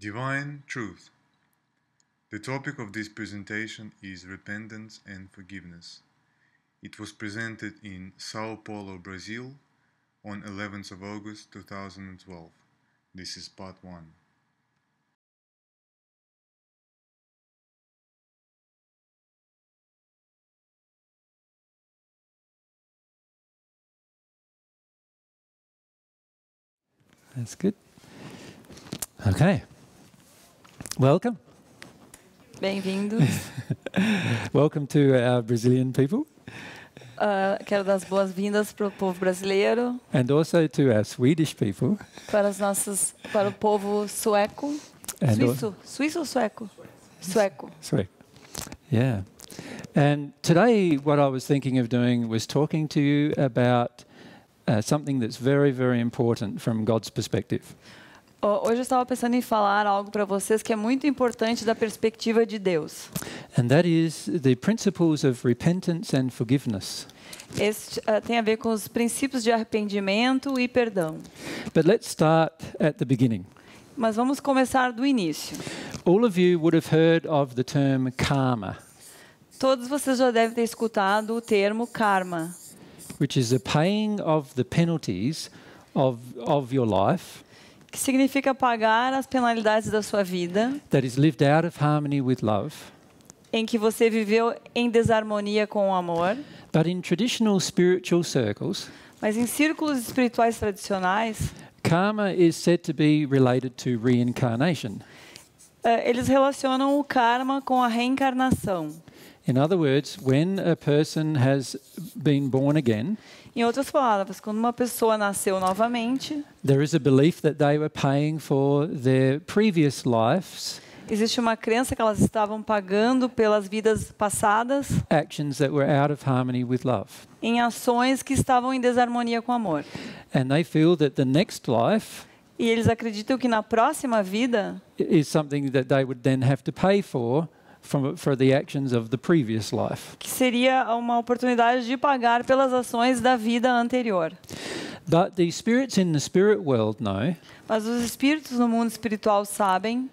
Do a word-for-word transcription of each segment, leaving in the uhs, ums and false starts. Divine Truth. The topic of this presentation is repentance and forgiveness. It was presented in Sao Paulo, Brazil on eleventh of August two thousand twelve. This is part one. That's good. Okay. Welcome. Bem-vindos. Welcome to our Brazilian people. Uh, quero dar as boas-vindas para o povo brasileiro. And also to our Swedish people. Para as nossas, para o povo sueco. And Suíço, Suíço ou sueco? Sueco. Sueco. Yeah. And today, what I was thinking of doing was talking to you about uh, something that's very, very important from God's perspective. Hoje eu estava pensando em falar algo para vocês que é muito importante da perspectiva de Deus. And that is the principles of repentance and forgiveness. Este uh, tem a ver com os princípios de arrependimento e perdão. But let's start at the beginning. Mas vamos começar do início. All of you would have heard of the term karma. Todos vocês já devem ter escutado o termo karma, which is the paying of the penalties of of your life. Que significa pagar as penalidades da sua vida, that is lived out of harmony with love, em que você viveu em desarmonia com o amor. But in traditional spiritual circles, mas em círculos espirituais tradicionais, karma is said to be related to reincarnation. Uh, eles relacionam o karma com a reencarnação. In other words, when a person has been born again, em outras palavras, quando uma pessoa nasceu novamente, there is a belief that they were paying for their previous lives. Existe uma crença que elas estavam pagando pelas vidas passadas. Actions that were out of harmony with love. Em ações que estavam em desarmonia com o amor. And they feel that the next life. E eles acreditam que na próxima vida is something that they would then have to pay for. From, for the actions of the previous life. Que seria uma oportunidade de pagar pelas ações da vida anterior. But the spirits in the spirit world know. Mas os espíritos no mundo espiritual sabem.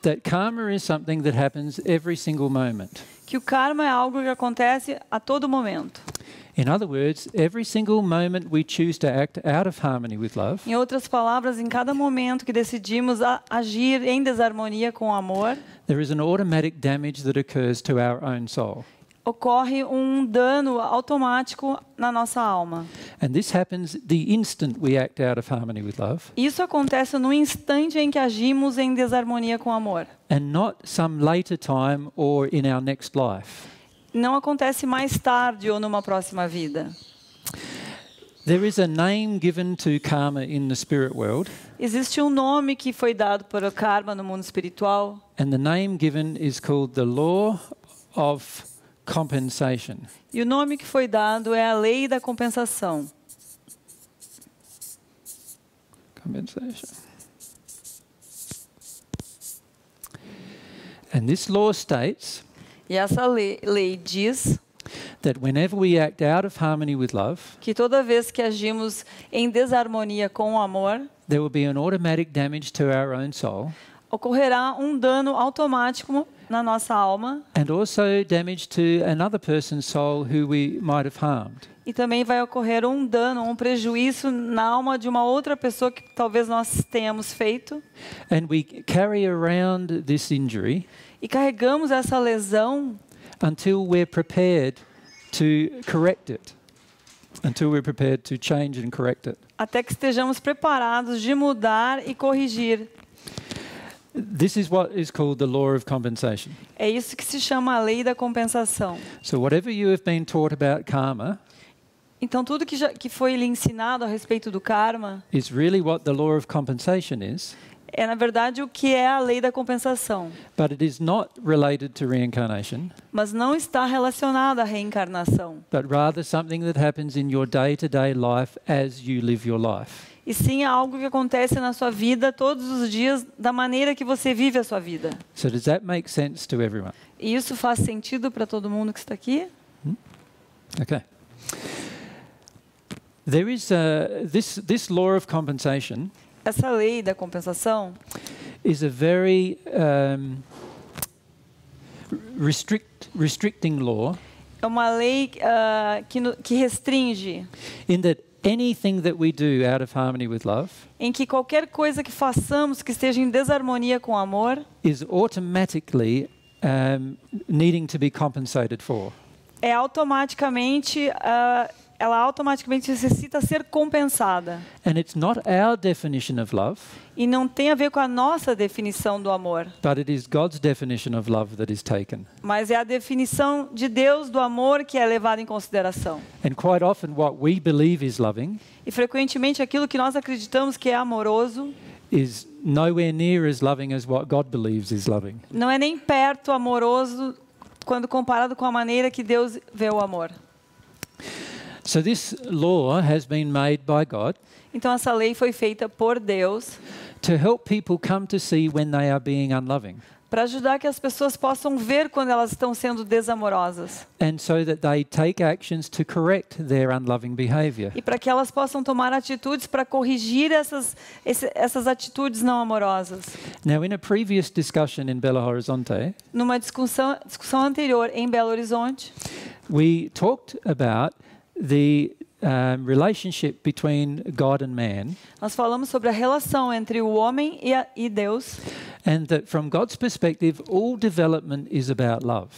That karma is something that happens every single moment. Que o karma é algo que acontece a todo momento. In other words, every single moment we choose to act out of harmony with love. Em outras palavras, em cada momento que decidimos agir em desarmonia com o amor, there is an automatic damage that occurs to our own soul. Ocorre um dano automático na nossa alma. And this happens the instant we act out of harmony with love. Isso acontece no instante em que agimos em desarmonia com o amor. And not some later time or in our next life. Não acontece mais tarde ou numa próxima vida. There is a name given to karma in the spirit world. Existe um nome que foi dado para o karma no mundo espiritual. And the name given is called the law of compensation. E o nome que foi dado é a lei da compensação. Compensation. And this law states. E essa lei, lei diz that whenever we act out of harmony with love, que toda vez que agimos em desarmonia com o amor, there will be an automatic damage to our own soul, ocorrerá um dano automático na nossa alma, and also damage to another person's soul who we might have harmed. E também vai ocorrer um dano, um prejuízo na alma de uma outra pessoa que talvez nós tenhamos feito. And we carry around this injury. E carregamos essa lesão until we're prepared to correct it. Until we're prepared to change and correct it. Até que estejamos preparados de mudar e corrigir. This is what is called the law of compensation. É isso que se chama a lei da compensação. So whatever you have been taught about karma, então tudo que já, que foi lhe ensinado a respeito do karma, is really what the law of compensation is. É na verdade o que é a lei da compensação. But it is not related to reincarnation. Mas não está relacionada à reencarnação. But rather something that happens in your day-to-day life as you live your life. E sim é algo que acontece na sua vida todos os dias da maneira que você vive a sua vida. So does that make sense to everyone? E isso faz sentido para todo mundo que está aqui? Hmm? Okay. There is a, this this law of compensation. Essa lei da compensação is a very um, restrict, restricting law. É uma lei uh, que, no, que restringe. In that anything that we do out of harmony with love. Em que qualquer coisa que façamos que esteja em desarmonia com o amor. Is automatically um, needing to be compensated for. É automaticamente uh, ela automaticamente necessita ser compensada. And it's not our definition of love, e não tem a ver com a nossa definição do amor. But it is God's definition of love that is taken. Mas é a definição de Deus do amor que é levada em consideração. And quite often what we believe is loving, e frequentemente aquilo que nós acreditamos que é amoroso, is nowhere near as loving as what God believes is loving. Não é nem perto amoroso quando comparado com a maneira que Deus vê o amor. So this law has been made by God. Então essa lei foi feita por Deus. To help people come to see when they are being unloving. Para ajudar que as pessoas possam ver quando elas estão sendo desamorosas. And so that they take actions to correct their unloving behavior. E para que elas possam tomar atitudes para corrigir essas essas atitudes não amorosas. Now in a previous discussion in Belo Horizonte. Numa discussão discussão anterior em Belo Horizonte. We talked about the um, relationship between God and man. Nós falamos sobre a relação entre o homem e, a, e Deus. And that from God's perspective all development is about love.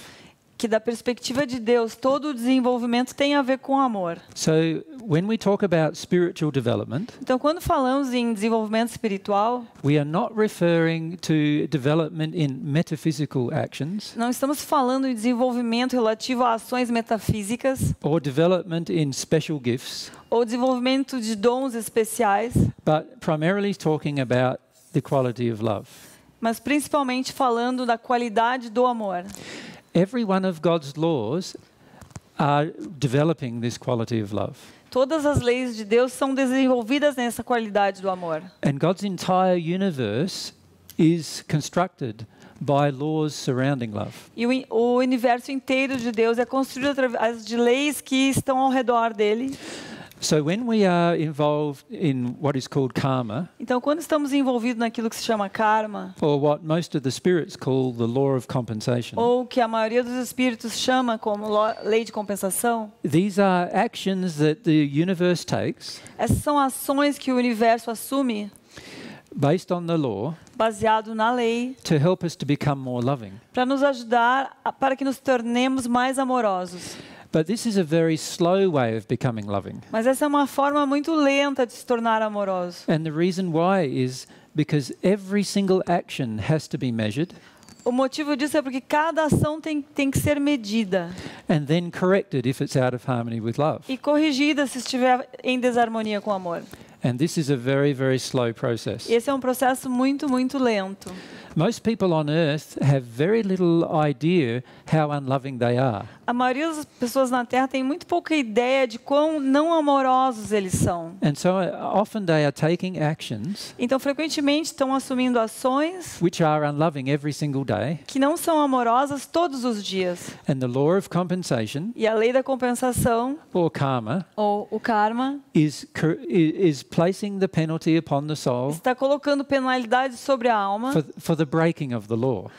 Que da perspectiva de Deus todo o desenvolvimento tem a ver com amor. So when we talk about spiritual development, então quando falamos em desenvolvimento espiritual, we are not referring to development in metaphysical actions. Não estamos falando em desenvolvimento relativo a ações metafísicas. Or development in special gifts. Ou desenvolvimento de dons especiais. But primarily talking about the quality of love. Mas principalmente falando da qualidade do amor. Every one of God's laws are developing this quality of love. Todas as leis de Deus são desenvolvidas nessa qualidade do amor. And God's entire universe is constructed by laws surrounding love. E o universo inteiro de Deus é construído através de leis que estão ao redor dele. So when we are involved in what is called karma, então quando estamos envolvidos naquilo que se chama karma, or what most of the spirits call the law of compensation, ou que a maioria dos espíritos chama como lei de compensação, these are actions that the universe takes. Essas são ações que o universo assume. Based on the law, baseado na lei, to help us to become more loving. Para nos ajudar a, para que nos tornemos mais amorosos. But this is a very slow way of becoming loving. Mas essa é uma forma muito lenta de se tornar amoroso. And the reason why is because every single action has to be measured. O motivo disso é porque cada ação tem tem que ser medida. And then corrected if it's out of harmony with love. E corrigida se estiver em desarmonia com o amor. And this is a very very slow process. Esse é um processo muito muito lento. Most people on earth have very little idea how unloving they are. A maioria das pessoas na Terra tem muito pouca ideia de quão não amorosos eles são. And so often they are taking actions. Então frequentemente estão assumindo ações which are unloving every single day. Que não são amorosas todos os dias. And the law of compensation. E a lei da compensação. Or karma. Ou o karma. Is is placing the penalty upon the soul. Está colocando penalidade sobre a alma. For, for the breaking of the law.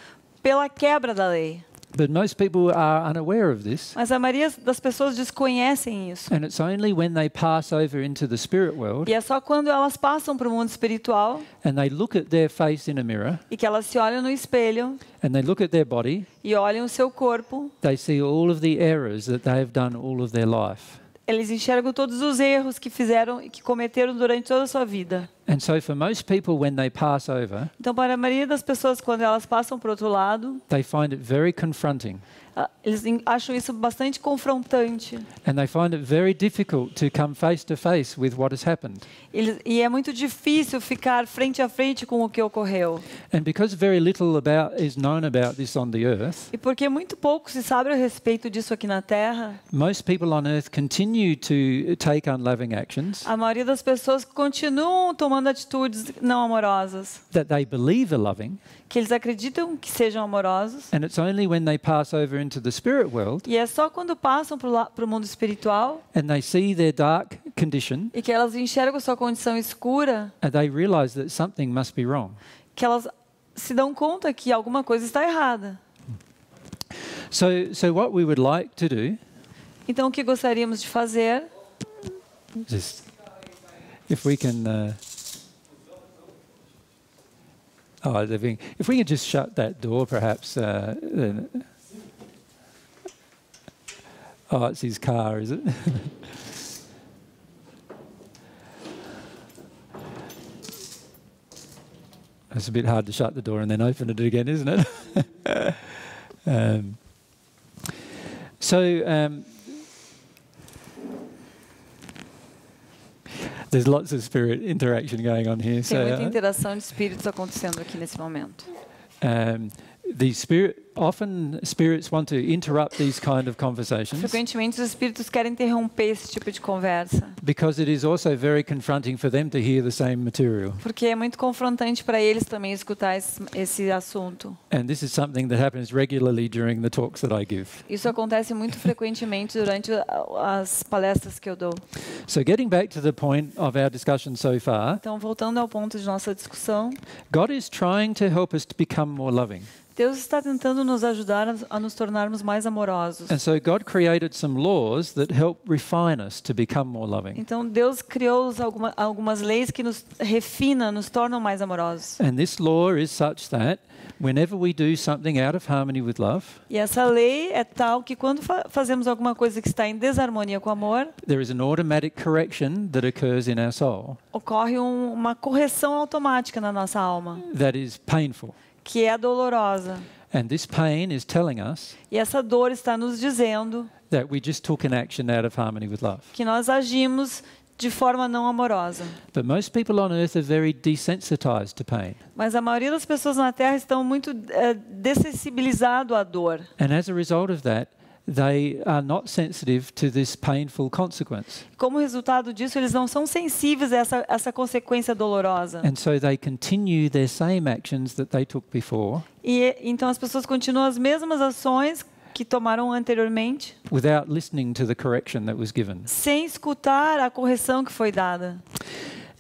Pela quebra da lei. But most people are unaware of this. Mas a maioria das pessoas desconhecem isso. And it's only when they pass over into the spirit world. E é só quando elas passam para o mundo espiritual. And they look at their face in a mirror. E que elas se olham no espelho. And they look at their body. E olham o seu corpo. They see all of the errors that they have done all of their life. Eles enxergam todos os erros que fizeram e que cometeram durante toda a sua vida. And so for most people when they pass over, então para a maioria das pessoas quando elas passam para o outro lado, they find it very confronting. Uh, eles acham isso bastante confrontante. And they find it very difficult to come face to face with what has happened. Eles, e é muito difícil ficar frente a frente com o que ocorreu. And because very little about is known about this on the earth. E porque muito pouco se sabe a respeito disso aqui na Terra. Most people on earth continue to take unloving actions. A maioria das pessoas continuam tomando atitudes não amorosas. That they believe are loving. Que eles acreditam que sejam amorosos. And it's only when they pass over into the spirit world. E é só quando passam para o mundo espiritual. And they see their dark condition. E que elas enxergam sua condição escura. And they realize that something must be wrong. Que elas se dão conta que alguma coisa está errada. So, so what we would like to do, então o que gostaríamos de fazer? Just, if we can, uh, oh, if we can just shut that door, perhaps. Uh, oh, it's his car, is it? It's a bit hard to shut the door and then open it again, isn't it? um, so um, there's lots of spirit interaction going on here. Tem muita interação de espíritos acontecendo aqui nesse momento. Um, the spirit often spirits want to interrupt these kind of conversations. Frequentemente os espíritos querem interromper esse tipo de conversa. Because it is also very confronting for them to hear the same material. Porque é muito confrontante para eles também escutar esse, esse assunto. And this is something that happens regularly during the talks that I give. Isso acontece muito frequentemente durante as palestras que eu dou. So getting back to the point of our discussion so far. Então voltando ao ponto de nossa discussão. God is trying to help us to become more loving. Deus está tentando nos ajudar a nos tornarmos mais amorosos. Então Deus criou alguma, algumas leis que nos refina, nos tornam mais amorosos. E essa lei é tal que quando fa fazemos alguma coisa que está em desarmonia com amor, there is an automatic correction that occurs in our soul. Ocorre um, uma correção automática na nossa alma. That is painful. Que é dolorosa. And this pain is telling us, e essa dor está nos dizendo, that we just took an action out of harmony with love. Que nós agimos de forma não amorosa. But most people on earth are very desensitized to pain. Mas a maioria das pessoas na Terra estão muito uh, dessensibilizadas à dor. And as a result of that, they are not sensitive to this painful consequence. Como resultado disso, eles não são sensíveis a essa essa consequência dolorosa. And so they continue their same actions that they took before. E então as pessoas continuam as mesmas ações que tomaram anteriormente. Without listening to the correction that was given. Sem escutar a correção que foi dada.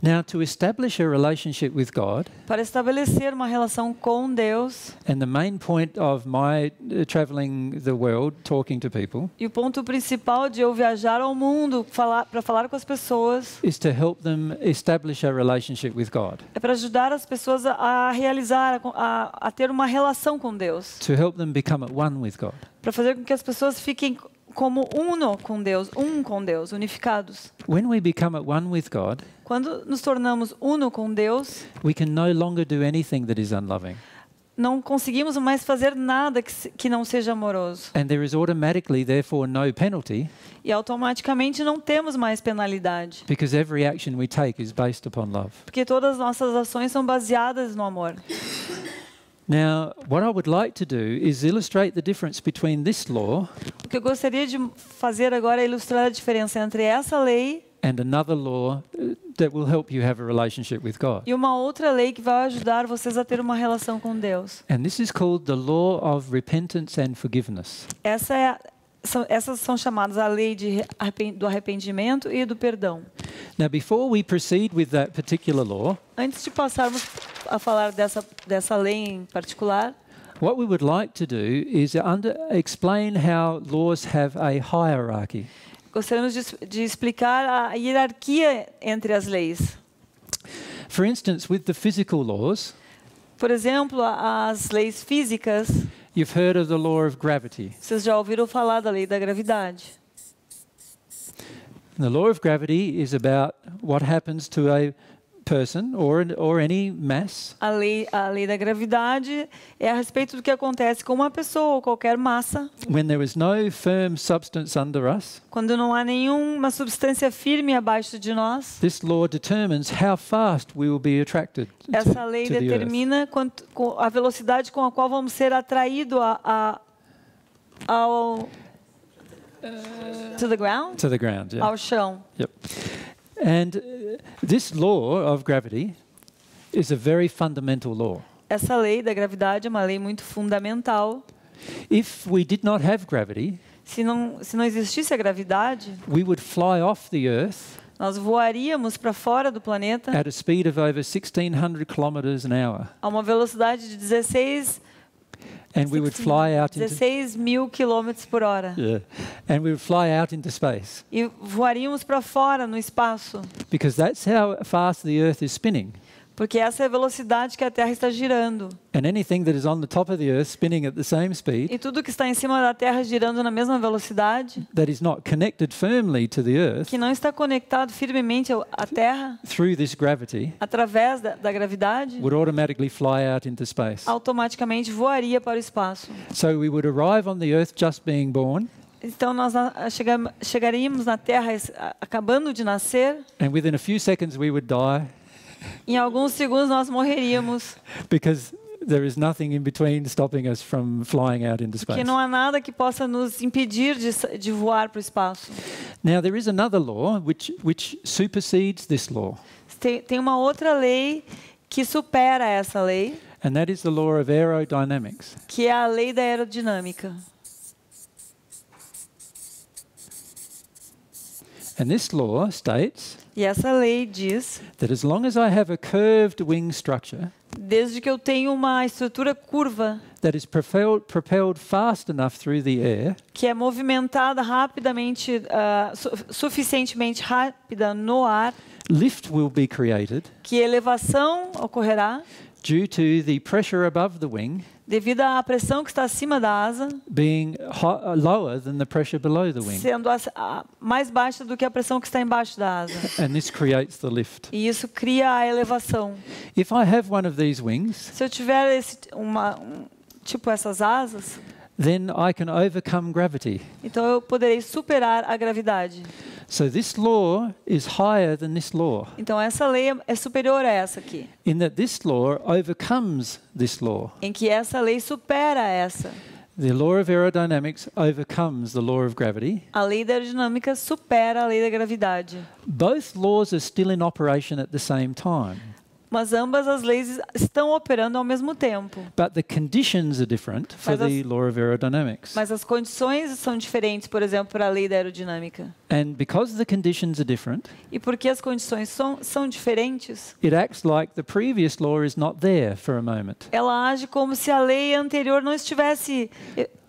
Now, to establish a relationship with God, para estabelecer uma relação com Deus, and the main point of my uh, traveling the world, talking to people, e o ponto principal de eu viajar ao mundo falar, para falar com as pessoas, is to help them establish a relationship with God. É para ajudar as pessoas a realizar, a, a ter uma relação com Deus. To help them become at one with God. Para fazer com que as pessoas fiquem como uno com Deus, um com Deus, unificados. When we become at one with God, quando nos tornamos uno com Deus, we can no longer do anything that is unloving. Não conseguimos mais fazer nada que, que não seja amoroso. And there is automatically, therefore, no penalty. E automaticamente não temos mais penalidade. Because every action we take is based upon love. Porque todas as nossas ações são baseadas no amor. Now, what I would like to do is illustrate the difference between this law. O que eu gostaria de fazer agora é ilustrar a diferença entre essa lei and another law that will help you have a relationship with God. E uma outra lei que vai ajudar vocês a ter uma relação com Deus. And this is called the law of repentance and forgiveness. Essa é a, são, essas são chamadas a lei de, do arrependimento e do perdão. Now, before we proceed with that particular law, antes de passarmos a falar dessa dessa lei em particular, what we would like to do is under, explain how laws have a hierarchy. Gostaríamos de, de explicar a hierarquia entre as leis. For instance, with the physical laws, por exemplo, as leis físicas. You've heard of the law of gravity. Vocês já ouviram falar da lei da gravidade? The law of gravity is about what happens to a person or an, or any mass. A lei, a lei da gravidade é a respeito do que acontece com uma pessoa ou qualquer massa. When there is no firm substance under us, quando não há nenhuma substância firme abaixo de nós, this law determines how fast we will be attracted. Essa lei to, to determina quanto, a velocidade com a qual vamos ser atraídos a, a, ao uh, to the ground, to the ground, yeah. Ao chão. Yep. And uh, this law of gravity is a very fundamental law. Essa lei da gravidade é uma lei muito fundamental. If we did not have gravity, se não se não existisse a gravidade, we would fly off the earth. Nós voaríamos para fora do planeta at a speed of over sixteen hundred kilometers an hour. A uma velocidade de dezesseis mil quilômetros por hora. Yeah. And we would fly out into space. E voaríamos para fora no espaço. Because that's how fast the Earth is spinning. Porque essa é a velocidade que a Terra está girando. And anything that is on the top of the Earth spinning at the same speed. E tudo que está em cima da Terra girando na mesma velocidade. That is not connected firmly to the Earth. Que não está conectado firmemente à Terra. Through this gravity. Através da, da gravidade. Would automatically fly out into space. Automaticamente voaria para o espaço. So we would arrive on the Earth just being born. Então nós chegaríamos na Terra acabando de nascer. And within a few seconds we would die. Em alguns segundos nós morreríamos. Porque não há nada que possa nos impedir de, de voar para o espaço. Now there is another law which which supersedes this law. Tem, tem uma outra lei que supera essa lei. And that is the law of aerodynamics. Que é a lei da aerodinâmica. And this law states. E essa lei diz that as long as I have a curved wing structure, desde que eu tenho uma estrutura curva, that is propelled, propelled fast enough through the air, que é movimentada rapidamente, uh, su suficientemente rápida no ar, lift will be created, que elevação ocorrerá, due to the pressure above the wing, devido à pressão que está acima da asa, being lower than the pressure below the wing, sendo mais baixa do que a pressão que está embaixo da asa. And this creates the lift. E isso cria a elevação. If I have one of these wings, se eu tiver esse, uma, um, tipo essas asas, then I can overcome gravity. Então eu poderei superar a gravidade. So this law is higher than this law. Então essa lei é superior a essa aqui. In that this law overcomes this law. Em que essa lei supera essa. The law of aerodynamics overcomes the law of gravity. A lei da aerodinâmica supera a lei da gravidade. Both laws are still in operation at the same time. Mas ambas as leis estão operando ao mesmo tempo. But the conditions are different for the law of aerodynamics. Mas as condições são diferentes, por exemplo, para a lei da aerodinâmica. And because the conditions are different, e porque as condições são, são diferentes, it acts like the previous law is not there for a moment. Ela age como se a lei anterior não estivesse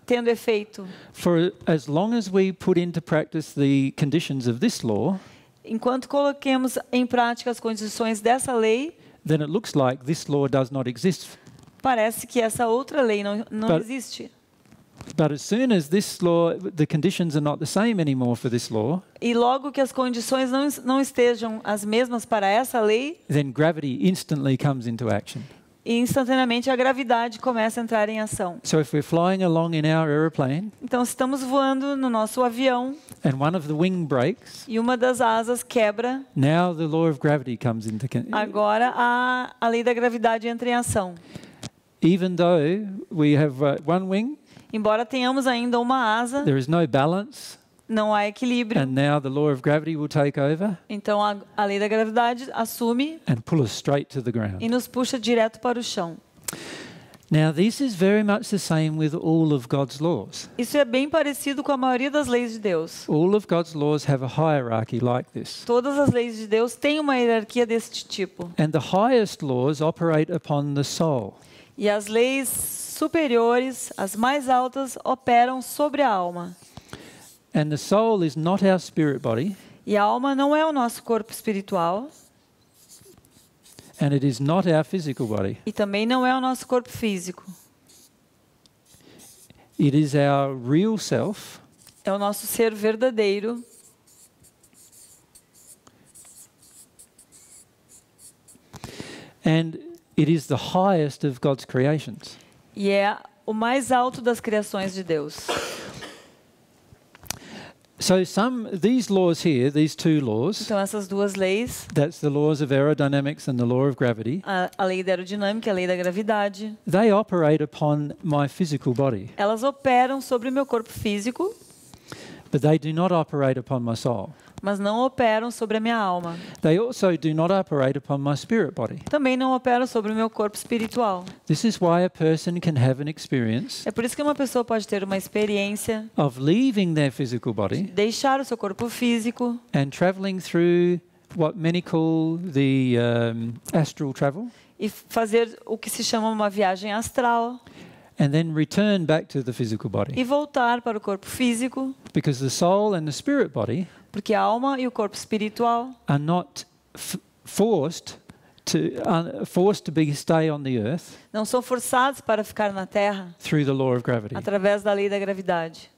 tendo efeito. For as long as we put into practice the conditions of this law, enquanto coloquemos em prática as condições dessa lei, then it looks like this law does not exist. Parece que essa outra lei não, não but, existe. But as soon as this law, the conditions are not the same anymore for this law. E logo que as condições não, não estejam as mesmas para essa lei, then gravity instantly comes into action. E instantaneamente a gravidade começa a entrar em ação. So if we're flying along in our airplane, então se estamos voando no nosso avião, and one of the wing breaks, e uma das asas quebra, now the law of gravity comes into agora a, a lei da gravidade entra em ação. Even though we have one wing, embora tenhamos ainda uma asa, there is no balance, não há equilíbrio. And now the law of gravity will take over. Então a, a lei da gravidade assume and pull us straight to the ground. E nos puxa direto para o chão. Now this is very much the same with all of God's laws. Isso é bem parecido com a maioria das leis de Deus. All of God's laws have a hierarchy like this. Todas as leis de Deus têm uma hierarquia deste tipo. And the highest laws operate upon the soul. E as leis superiores, as mais altas, operam sobre a alma. And the soul is not our spirit body. E a alma não é o nosso corpo espiritual. And it is not our physical body. E também não é o nosso corpo físico. It is our real self. É o nosso ser verdadeiro. And it is the highest of God's creations. E é o mais alto das criações de Deus. So some these laws here, these two laws. Então essas duas leis. That's the laws of aerodynamics and the law of gravity. A, a lei da aerodinâmica, a lei da gravidade. They operate upon my physical body. Elas operam sobre o meu corpo físico. But they do not operate upon my soul. mas não operam sobre a minha alma. They also do not operate upon my spirit body. Também não operam sobre o meu corpo espiritual. This is why a person can have an experience. É por isso que uma pessoa pode ter uma experiência of leaving their physical body. De deixar o seu corpo físico. And traveling through what many call the um, astral travel. E fazer o que se chama uma viagem astral. And then return back to the physical body. E voltar para o corpo físico. Because the soul and the spirit body. Porque a alma e o corpo espiritual. Are not forced to uh, forced to be stay on the earth. Não são forçados para ficar na Terra. Through the law of gravity. Através da lei da gravidade.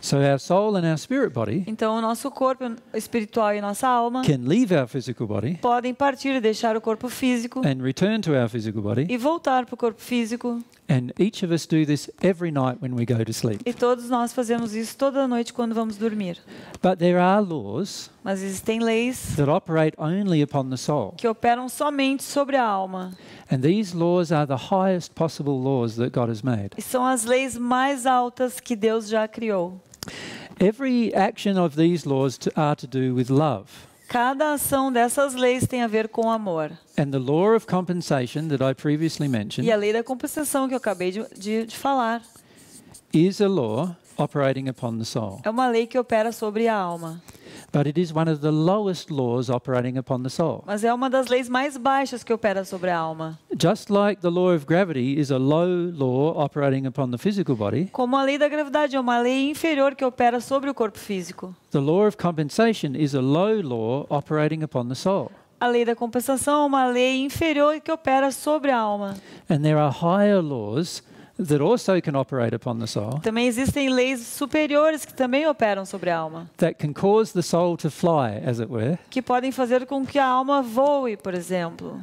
So our soul and our spirit body. Então o nosso corpo espiritual e nossa alma. Can leave our physical body. Podem partir e deixar o corpo físico. And return to our physical body. E voltar para o corpo físico. And each of us do this every night when we go to sleep. E todos nós fazemos isso toda noite quando vamos dormir. But there are laws. Mas existem leis. That operate only upon the soul. Que operam somente sobre a alma. And these laws are the highest possible laws that God has made. E são as leis mais altas que Deus já criou. Every action of these laws to, are to do with love. Cada ação dessas leis tem a ver com amor. And the law of compensation that I previously mentioned. E a lei da compensação que eu acabei de, de, de falar. Is a law operating upon the soul. É uma lei que opera sobre a alma. But it is one of the lowest laws operating upon the soul. Mas é uma das leis mais baixas que opera sobre a alma. Just like the law of gravity is a low law operating upon the physical body. Como a lei da gravidade é uma lei inferior que opera sobre o corpo físico. The law of compensation is a low law operating upon the soul. A lei da compensação é uma lei inferior que opera sobre a alma. And there are higher laws that also can operate upon the soul. Também existem leis superiores que também operam sobre a alma. That can cause the soul to fly, as it were. Que podem fazer com que a alma voe, por exemplo.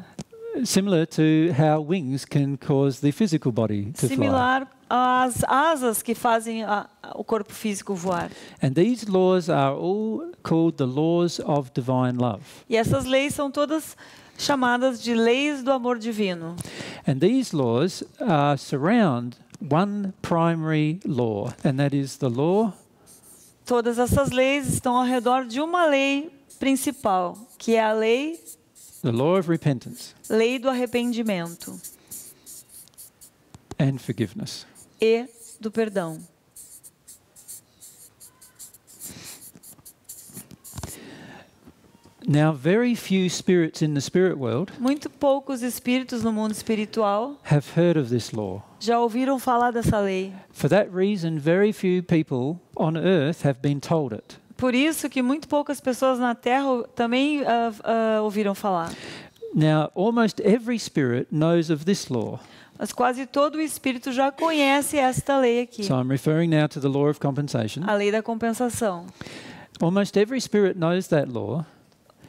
Similar to how wings can cause the physical body to fly. Similar às asas que fazem a, o corpo físico voar. And these laws are all called the laws of divine love. E essas leis são todas chamadas de leis do amor divino. And these laws uh, surround one primary law, and that is the law. Todas essas leis estão ao redor de uma lei principal, que é a lei. The law of repentance. Lei do arrependimento. And forgiveness. E do perdão. Now, very few spirits in the spirit world. Muito poucos espíritos no mundo espiritual. Have heard of this law. Já ouviram falar dessa lei. For that reason, very few people on earth have been told it. Por isso que muito poucas pessoas na Terra também uh, uh, ouviram falar. Now, almost every spirit knows of this law. Mas quase todo o espírito já conhece esta lei aqui. So I'm referring now to the law of compensation. A lei da compensação. Almost every spirit knows that law.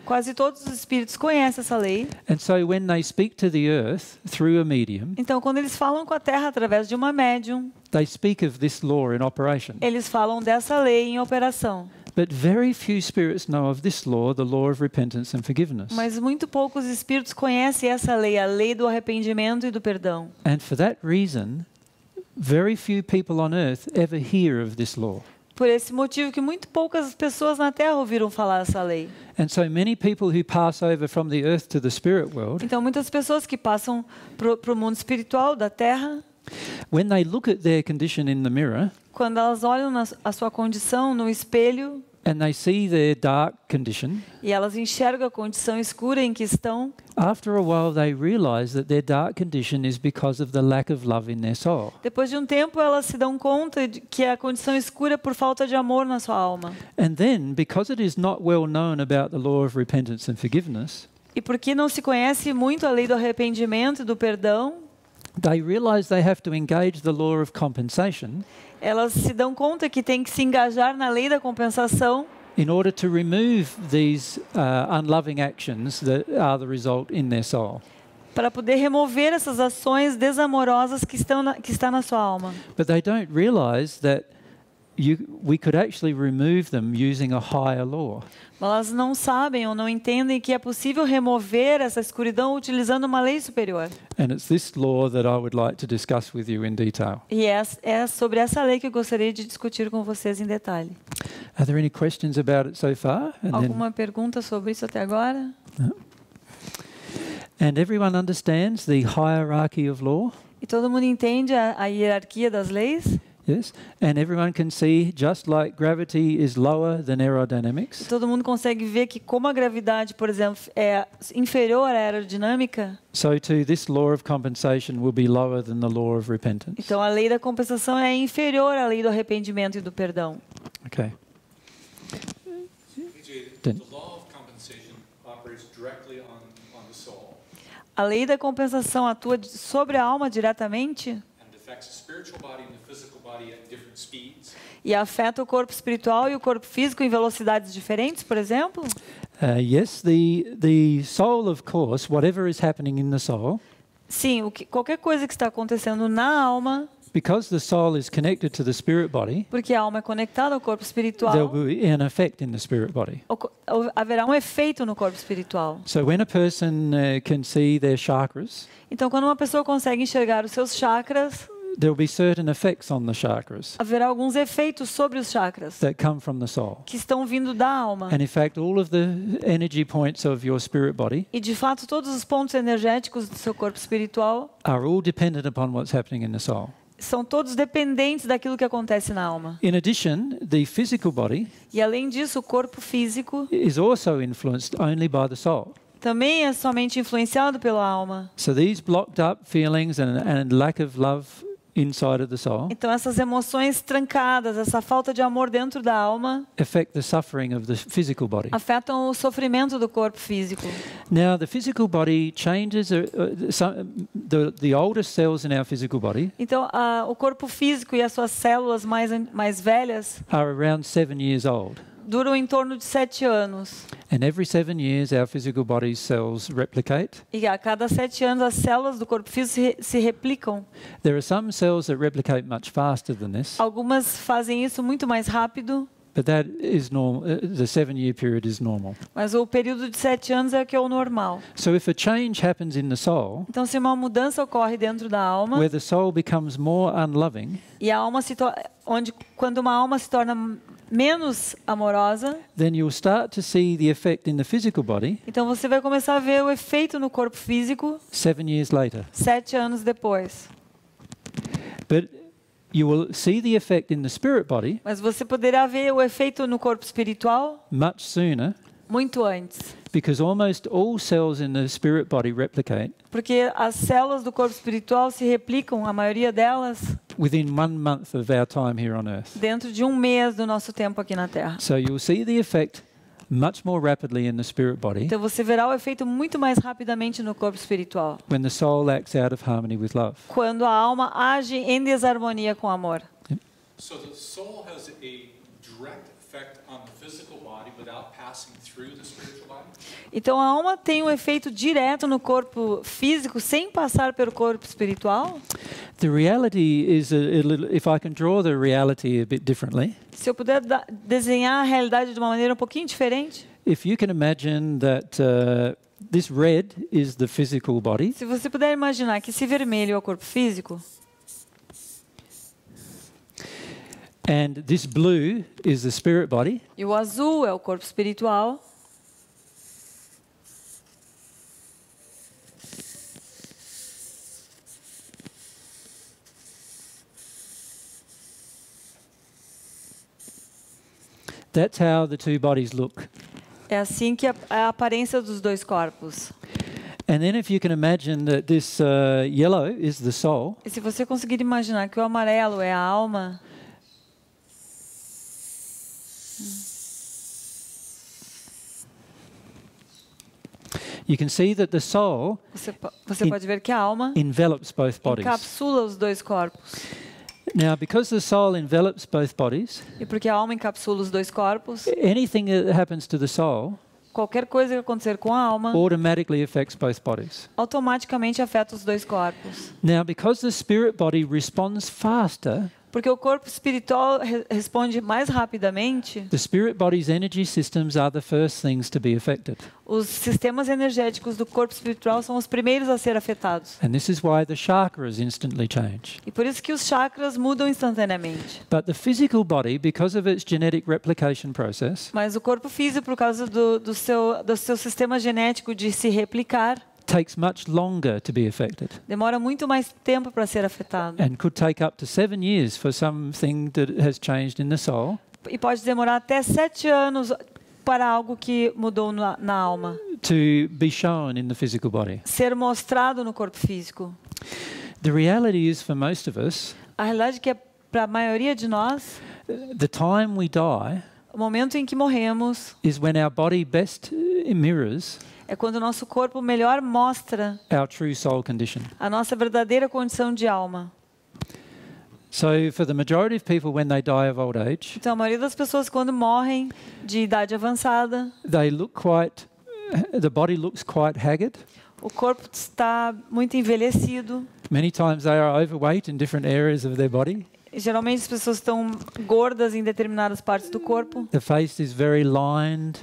Quase todos os espíritos conhecem essa lei. And so when they speak to the earth through a medium. Então quando eles falam com a Terra através de uma médium. They speak of this law in operation. Eles falam dessa lei em operação. But very few spirits know of this law, the law of repentance and forgiveness. Mas muito poucos espíritos conhecem essa lei, a lei do arrependimento e do perdão. And for that reason, very few people on earth ever hear of this law. Por esse motivo que muito poucas pessoas na Terra ouviram falar essa lei. And so many people who pass over from the earth to the spirit world. Então muitas pessoas que passam para o mundo espiritual da Terra. When they look at their condition in the mirror. Quando elas olham na, a sua condição no espelho. And they see their dark condition. E elas enxergam a condição escura em que estão. After a while they realize that their dark condition is because of the lack of love in their soul. Depois de um tempo elas se dão conta de que a condição escura é por falta de amor na sua alma. And then because it is not well known about the law of repentance and forgiveness. E porque não se conhece muito a lei do arrependimento e do perdão. They realize they have to engage the law of compensation. Elas se dão conta que tem que se engajar na lei da compensação. In order to remove these uh, unloving actions that are the result in their soul. Para poder remover essas ações desamorosas que estão na, que está na sua alma. But they don't realize that You, we could actually remove them using a higher law. Mas elas não sabem ou não entendem que é possível remover essa escuridão utilizando uma lei superior. And it's this law that I would like to discuss with you in detail. E é, é sobre essa lei que eu gostaria de discutir com vocês em detalhe. Are there any questions about it so far? And Alguma then... pergunta sobre isso até agora? No. And everyone understands the hierarchy of law? E todo mundo entende a, a hierarquia das leis? Yes, and everyone can see just like gravity is lower than aerodynamics. Todo mundo consegue ver que como a gravidade, por exemplo, é inferior à aerodinâmica. So too, this law of compensation will be lower than the law of repentance. Então a lei da compensação é inferior à lei do arrependimento e do perdão. Okay. The law of compensation operates directly on on the soul. A lei da compensação atua sobre a alma diretamente? E afeta o corpo espiritual e o corpo físico em velocidades diferentes, por exemplo? Uh, yes, the the soul, of course, whatever is happening in the soul. Sim, o que, qualquer coisa que está acontecendo na alma. Because the soul is connected to the spirit body. Porque a alma é conectada ao corpo espiritual. There will be an effect in the spirit body. Haverá um efeito no corpo espiritual. So when a person uh, can see their chakras. Então quando uma pessoa consegue enxergar os seus chakras. There will be certain effects on the chakras. Haverá alguns efeitos sobre os chakras. That come from the soul. Que estão vindo da alma. And in fact, all of the energy points of your spirit body. E de fato todos os pontos energéticos do seu corpo espiritual. Are all dependent upon what's happening in the soul. São todos dependentes daquilo que acontece na alma. In addition, the physical body. E além disso, o corpo físico. Is also influenced only by the soul. Também é somente influenciado pela alma. So these blocked up feelings and, and lack of love. Inside of the soul. Então essas emoções trancadas, essa falta de amor dentro da alma, affect the suffering of the physical body. Afetam o sofrimento do corpo físico. Now the physical body changes uh, some, the the older cells in our physical body. Então uh, o corpo físico e as suas células mais mais velhas are around seven years old. Duram em torno de sete anos. And every seven years our physical body's cells replicate. E a cada sete anos as células do corpo físico se replicam. There are some cells that replicate much faster than this. Algumas fazem isso muito mais rápido. But that is normal. The seven-year period is normal. Mas o período de sete anos é que é o normal. So if a change happens in the soul, então se uma mudança ocorre dentro da alma, where the soul becomes more unloving, e a alma se onde quando uma alma se torna menos amorosa, then you'll start to see the effect in the physical body. Então você vai começar a ver o efeito no corpo físico. Seven years later. Sete anos depois. But you will see the effect in the spirit body. Mas você poderá ver o efeito no corpo espiritual. Much sooner. Muito antes. Because almost all cells in the spirit body replicate. Porque as células do corpo espiritual se replicam, a maioria delas. Within one month of our time here on earth. Dentro de um mês do nosso tempo aqui na Terra. So you'll see the effect much more rapidly in the spirit body. Então você verá o efeito muito mais rapidamente no corpo espiritual. When the soul acts out of harmony with love. Quando a alma age em desarmonia com amor. Yep. So the soul has a direct effect on the physical body without passing through the spiritual body. Então a alma tem um efeito direto no corpo físico sem passar pelo corpo espiritual? The reality is a, a little, if I can draw the reality a bit differently. Se eu puder da, desenhar a realidade de uma maneira um pouquinho diferente. If you can imagine that uh, this red is the physical body. Se você puder imaginar que esse vermelho é o corpo físico. And this blue is the spirit body. E o azul é o corpo espiritual. That's how the two bodies look. É assim que a, a aparência dos dois corpos. And then if you can imagine that this uh, yellow is the soul. E se você conseguir imaginar que o amarelo é a alma. You can see that the soul. Você, po você pode ver que a alma envelops both bodies. Encapsula os dois corpos. Now, because the soul envelops both bodies, e porque a alma encapsula os dois corpos, anything that happens to the soul, qualquer coisa que acontecer com a alma, automatically affects both bodies. Automaticamente afeta os dois corpos. Now, because the spirit body responds faster, Porque o corpo espiritual re responde mais rapidamente. The spirit body's energy systems are the first things to be affected. Os sistemas energéticos do corpo espiritual são os primeiros a ser afetados. And this is why the chakras instantly change. E por isso que os chakras mudam instantaneamente. But the physical body, because of its genetic replication process. Mas o corpo físico, por causa do, do seu do seu sistema genético de se replicar, takes much longer to be affected. Demora muito mais tempo para ser afetado. And could take up to seven years for something that has changed in the soul. E pode demorar até sete anos para algo que mudou na, na alma. To be shown in the physical body. Ser mostrado no corpo físico. The reality is, for most of us, a realidade é que para a maioria de nós, the time we die, o momento em que morremos, is when our body best mirrors. É quando o nosso corpo melhor mostra our true soul condition. A nossa verdadeira condição de alma. So for the majority of people, when they die of old age, então a maioria das pessoas quando morrem de idade avançada, they look quite, the body looks quite haggard. O corpo está muito envelhecido. Many times they are overweight in different areas of their body. Geralmente as pessoas estão gordas em determinadas partes do corpo. The face is very lined.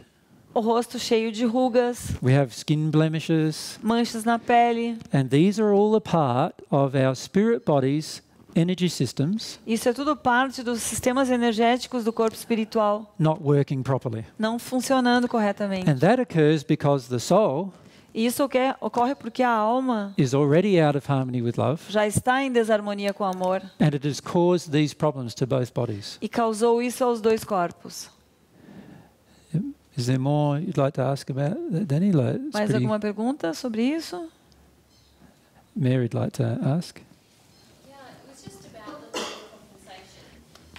O rosto cheio de rugas. We have skin blemishes. Manchas na pele. And these are all a part of our spirit body's energy systems. Isso é tudo parte dos sistemas energéticos do corpo espiritual. Not working properly. Não funcionando corretamente. And that occurs because the soul. Isso ocorre porque a alma is already out of harmony with love. Já está em desarmonia com o amor. And it has caused these problems to both bodies. E causou isso aos dois corpos. Is there more you'd like to ask about that, Danny? Like, mais alguma pergunta sobre isso? Mary'd like to ask. Yeah, it was just about the level of compensation.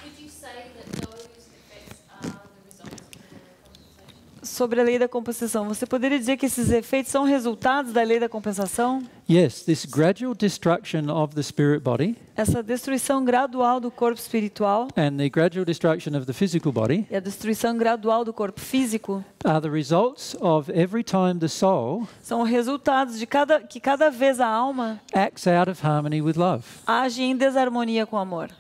Would you say that those effects are the results of the law of compensation? Sobre a lei da compensação, você poderia dizer que esses efeitos são resultados da lei da compensação? Yes, this gradual destruction of the spirit body. Essa destruição gradual do corpo espiritual and the gradual destruction of the physical body, e a destruição gradual do corpo físico, are the results of every time the soul, são resultados de cada que cada vez a alma acts out of harmony with love, age em desarmonia com o amor.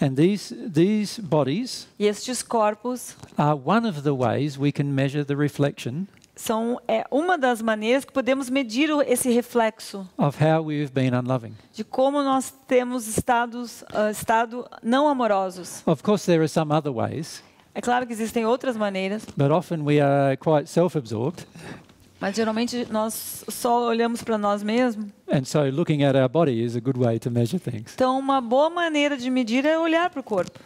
And these these bodies, e estes corpos, are one of the ways we can measure the reflection. São é uma das maneiras que podemos medir esse reflexo of how we've been unloving. De como nós temos estados uh, estado não amorosos. Of course there are some other ways. É claro que existem outras maneiras. But often we are quite self-absorbed. Mas geralmente nós só olhamos para nós mesmos. And so looking at our body is a good way to measure things. Então uma boa maneira de medir é olhar para o corpo.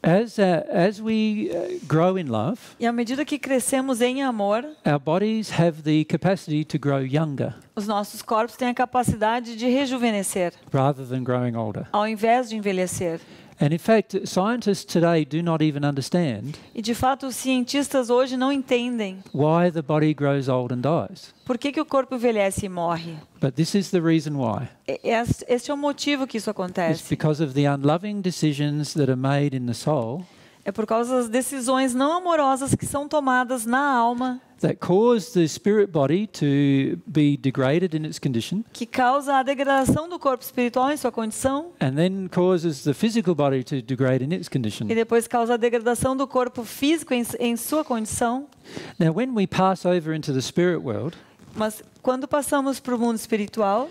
As, uh, as we uh, grow in love, e à medida que crescemos em amor, our bodies have the capacity to grow younger. Os nossos corpos têm a capacidade de rejuvenescer, rather than growing older. Ao invés de envelhecer. And in fact, scientists today do not even understand. E de fato, os cientistas hoje não entendem. Why the body grows old and dies? Por que que o corpo envelhece e morre? But this is the reason why. Este, este é o motivo que isso acontece. It's because of the unloving decisions that are made in the soul. É por causa das decisões não amorosas que são tomadas na alma. That cause the spirit body to be degraded in its condition. Que causa a degradação do corpo espiritual em sua condição. And then causes the physical body to degrade in its condition. E depois causa a degradação do corpo físico em, em sua condição. Now when we pass over into the spirit world, mas quando passamos para o mundo espiritual,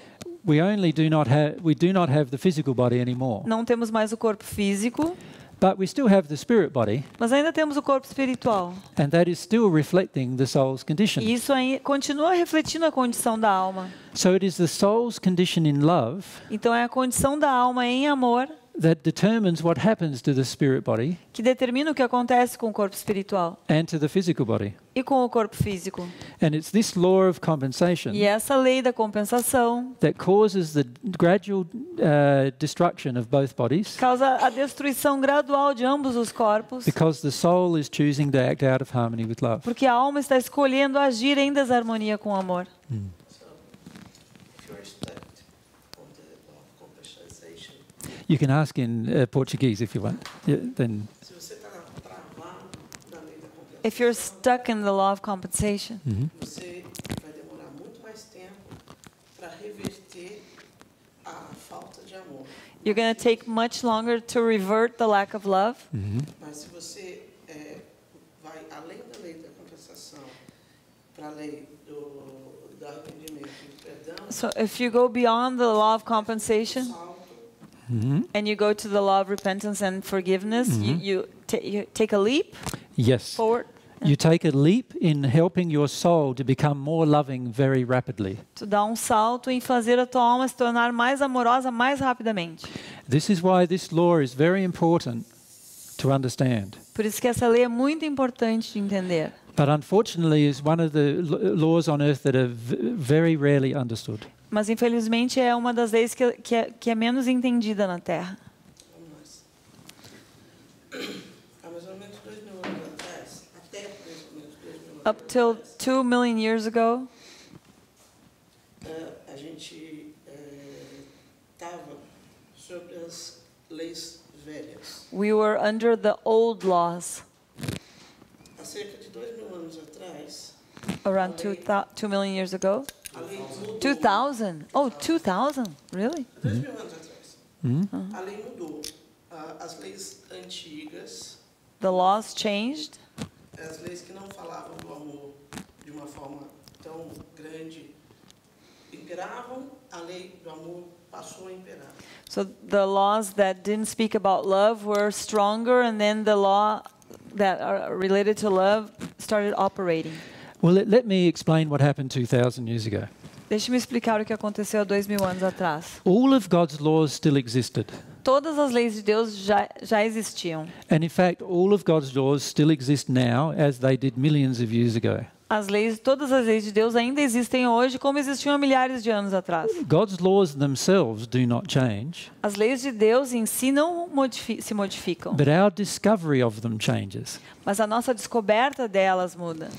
we only do not have we do not have the physical body anymore. Não temos mais o corpo físico. But we still have the spirit body. Mas ainda temos o corpo espiritual. And that is still reflecting the soul's condition. E isso continua refletindo a condição da alma. So it is the soul's condition in love. Então é a condição da alma em amor. That determines what happens to the spirit body. Que determina o que acontece com o corpo espiritual. And to the physical body. E com o corpo físico. And it's this law of compensation. E essa lei da compensação. That causes the gradual uh, destruction of both bodies. Causa a destruição gradual de ambos os corpos. Because the soul is choosing to act out of harmony with love. Porque a alma está escolhendo agir em desarmonia com o amor. Hmm. You can ask in uh, Portuguese if you want. Yeah, then. If you're stuck in the law of compensation. Mm-hmm. a falta de amor. You're going to take much longer to revert the lack of love. Mm-hmm. Mas se você é, vai além da lei da compensação para a lei do, do arrependimento e perdão. So if you go beyond the law of compensation, mm-hmm, and you go to the law of repentance and forgiveness, mm-hmm, you, you, you take a leap. Yes. Forward. You take a leap in helping your soul to become more loving very rapidly. Tu dá um salto em fazer a tua alma se tornar mais amorosa mais rapidamente. This is why this law is very important to understand. Por isso que essa lei é muito importante de entender. But unfortunately, it's one of the laws on earth that are very rarely understood. Mas infelizmente é uma das leis que que é, que é menos entendida na Terra. Up till two million years ago, a gente estava sobre as leis velhas. We were under the old laws. Há cerca de dois mil anos atrás. Around two two million years ago. Two thousand? Oh, two thousand? Really? Dois mil anos atrás. A lei mudou. As leis antigas. The laws changed. As leis que não falavam do amor de uma forma tão grande imperavam, a lei do amor passou a imperar. So the laws that didn't speak about love were stronger, and then the law that are related to love started operating. Well, let, let me explain what happened two thousand years ago. Deixe-me explicar o que aconteceu há dois mil anos atrás. All of God's laws still existed. Todas as leis de Deus já já existiam. And in fact, all of God's laws still exist now, as they did millions of years ago. As leis, todas as leis de Deus ainda existem hoje, como existiam há milhares de anos atrás. God's laws themselves do not change. As leis de Deus em si não modifi- se modificam. But our discovery of them changes. Mas a nossa descoberta delas muda.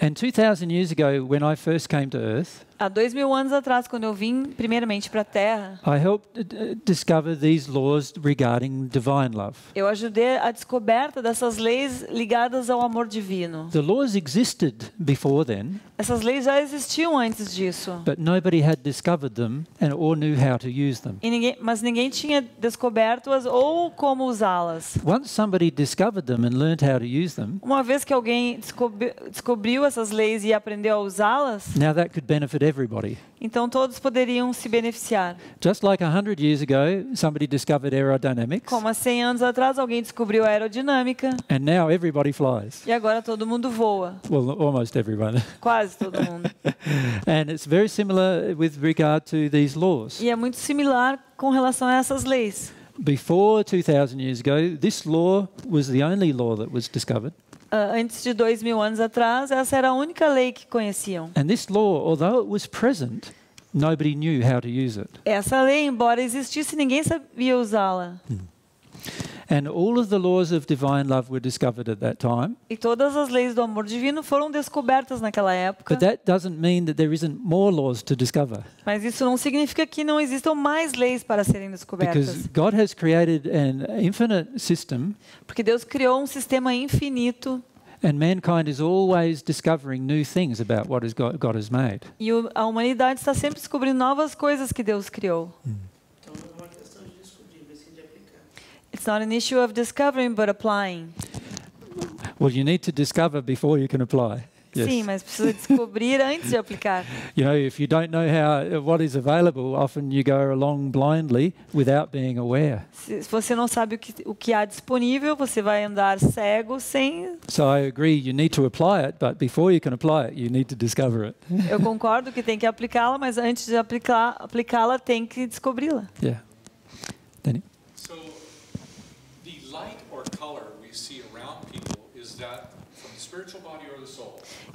And two thousand years ago, when I first came to Earth, há dois mil anos atrás, quando eu vim primeiramente para a Terra, I helped discover these laws regarding divine love. Eu ajudei a descoberta dessas leis ligadas ao amor divino. The laws existed before then. Essas leis já existiam antes disso. But nobody had discovered them and or knew how to use them. E ninguém, mas ninguém tinha descoberto-as ou como usá-las. Once somebody discovered them and learned how to use them. Uma vez que alguém descobriu, descobriu essas leis e aprendeu a usá-las. Now that could benefit everybody. Então todos poderiam se beneficiar. Just like one hundred years ago, somebody discovered aerodynamics. Como há cem anos atrás alguém descobriu a aerodinâmica. And now everybody flies. E agora todo mundo voa. Well, almost everyone. Quase todo mundo. And it's very similar with regard to these laws. E é muito similar com relação a essas leis. Before two thousand years ago, this law was the only law that was discovered. Uh, antes de dois mil anos atrás, essa era a única lei que conheciam. And this law, although it was present, nobody knew how to use it. Essa lei, embora existisse, ninguém sabia usá-la. Hmm. And all of the laws of divine love were discovered at that time. E todas as leis do amor divino foram descobertas naquela época. But that doesn't mean that there isn't more laws to discover. Mas isso não significa que não existam mais leis para serem descobertas. Because God has created an infinite system. Porque Deus criou um sistema infinito. And mankind is always discovering new things about what has God, God has made. E a humanidade está sempre descobrindo novas coisas que Deus criou. Hmm. It's not an issue of discovering, but applying. Well, you need to discover before you can apply. Yes. Sim, mas precisa descobrir antes de aplicar. You know, if you don't know how what is available, often you go along blindly without being aware. Se você não sabe o que o que há disponível, você vai andar cego sem. So I agree, you need to apply it, but before you can apply it, you need to discover it. Eu concordo que tem que aplicá-la, mas antes de aplicar aplicá-la, tem que descobri-la. Yeah. Danny?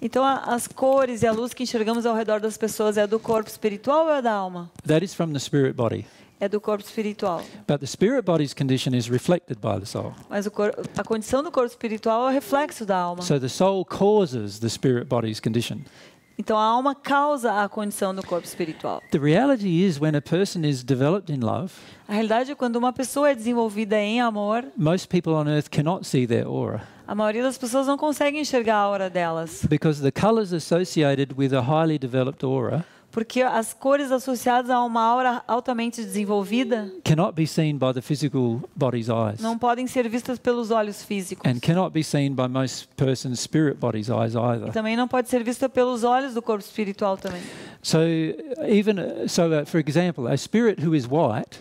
Então as cores e a luz que enxergamos ao redor das pessoas é do corpo espiritual ou é da alma? That is from the spirit body. É do corpo espiritual. But the spirit body's condition is reflected by the soul. Mas o cor- a condição do corpo espiritual é o reflexo da alma. So the soul causes the spirit body's condition. Então a alma causa a condição do corpo espiritual. The reality is when a person is developed in love. A realidade é quando uma pessoa é desenvolvida em amor. Most people on earth cannot see their aura. A maioria das pessoas não consegue enxergar a aura delas. Because the colors associated with a highly developed aura. Porque as cores associadas a uma aura altamente desenvolvida cannot be seen by the physical body's eyes. Não podem ser vistas pelos olhos físicos. And cannot be seen by most person's spirit body's eyes either. E também não pode ser vista pelos olhos do corpo espiritual também. So even so that, for example, a spirit who is white,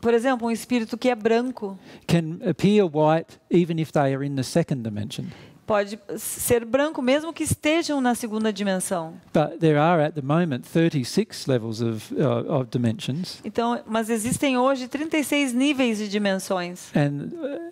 por exemplo, um espírito que é branco, can appear white even if they are in the second dimension. Pode ser branco mesmo que estejam na segunda dimensão. But there are at the moment thirty-six levels of, uh, of dimensions. Então, mas existem hoje trinta e seis níveis de dimensões. And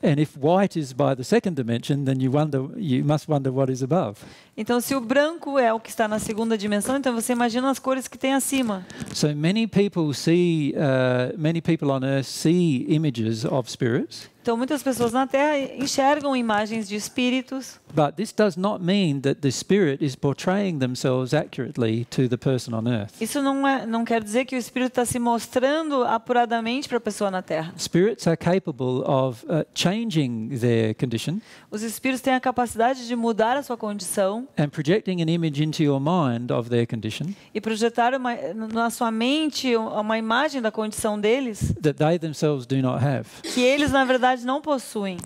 and if white is by the second dimension, then you wonder, you must wonder what is above. Então, se o branco é o que está na segunda dimensão, então você imagina as cores que tem acima. So many people see, uh, many people on earth see images of spirits. Então, muitas pessoas na Terra enxergam imagens de espíritos. But this does not mean that the spirit is portraying themselves accurately to the person on earth. Isso não é, não quer dizer que o espírito está se mostrando apuradamente para a pessoa na Terra. Spirits are capable of uh, changing their condition. Os espíritos têm a capacidade de mudar a sua condição. And projecting an image into your mind of their condition. E projetar uma, na sua mente uma imagem da condição deles. That they themselves do not have. Que eles na verdade não possuem.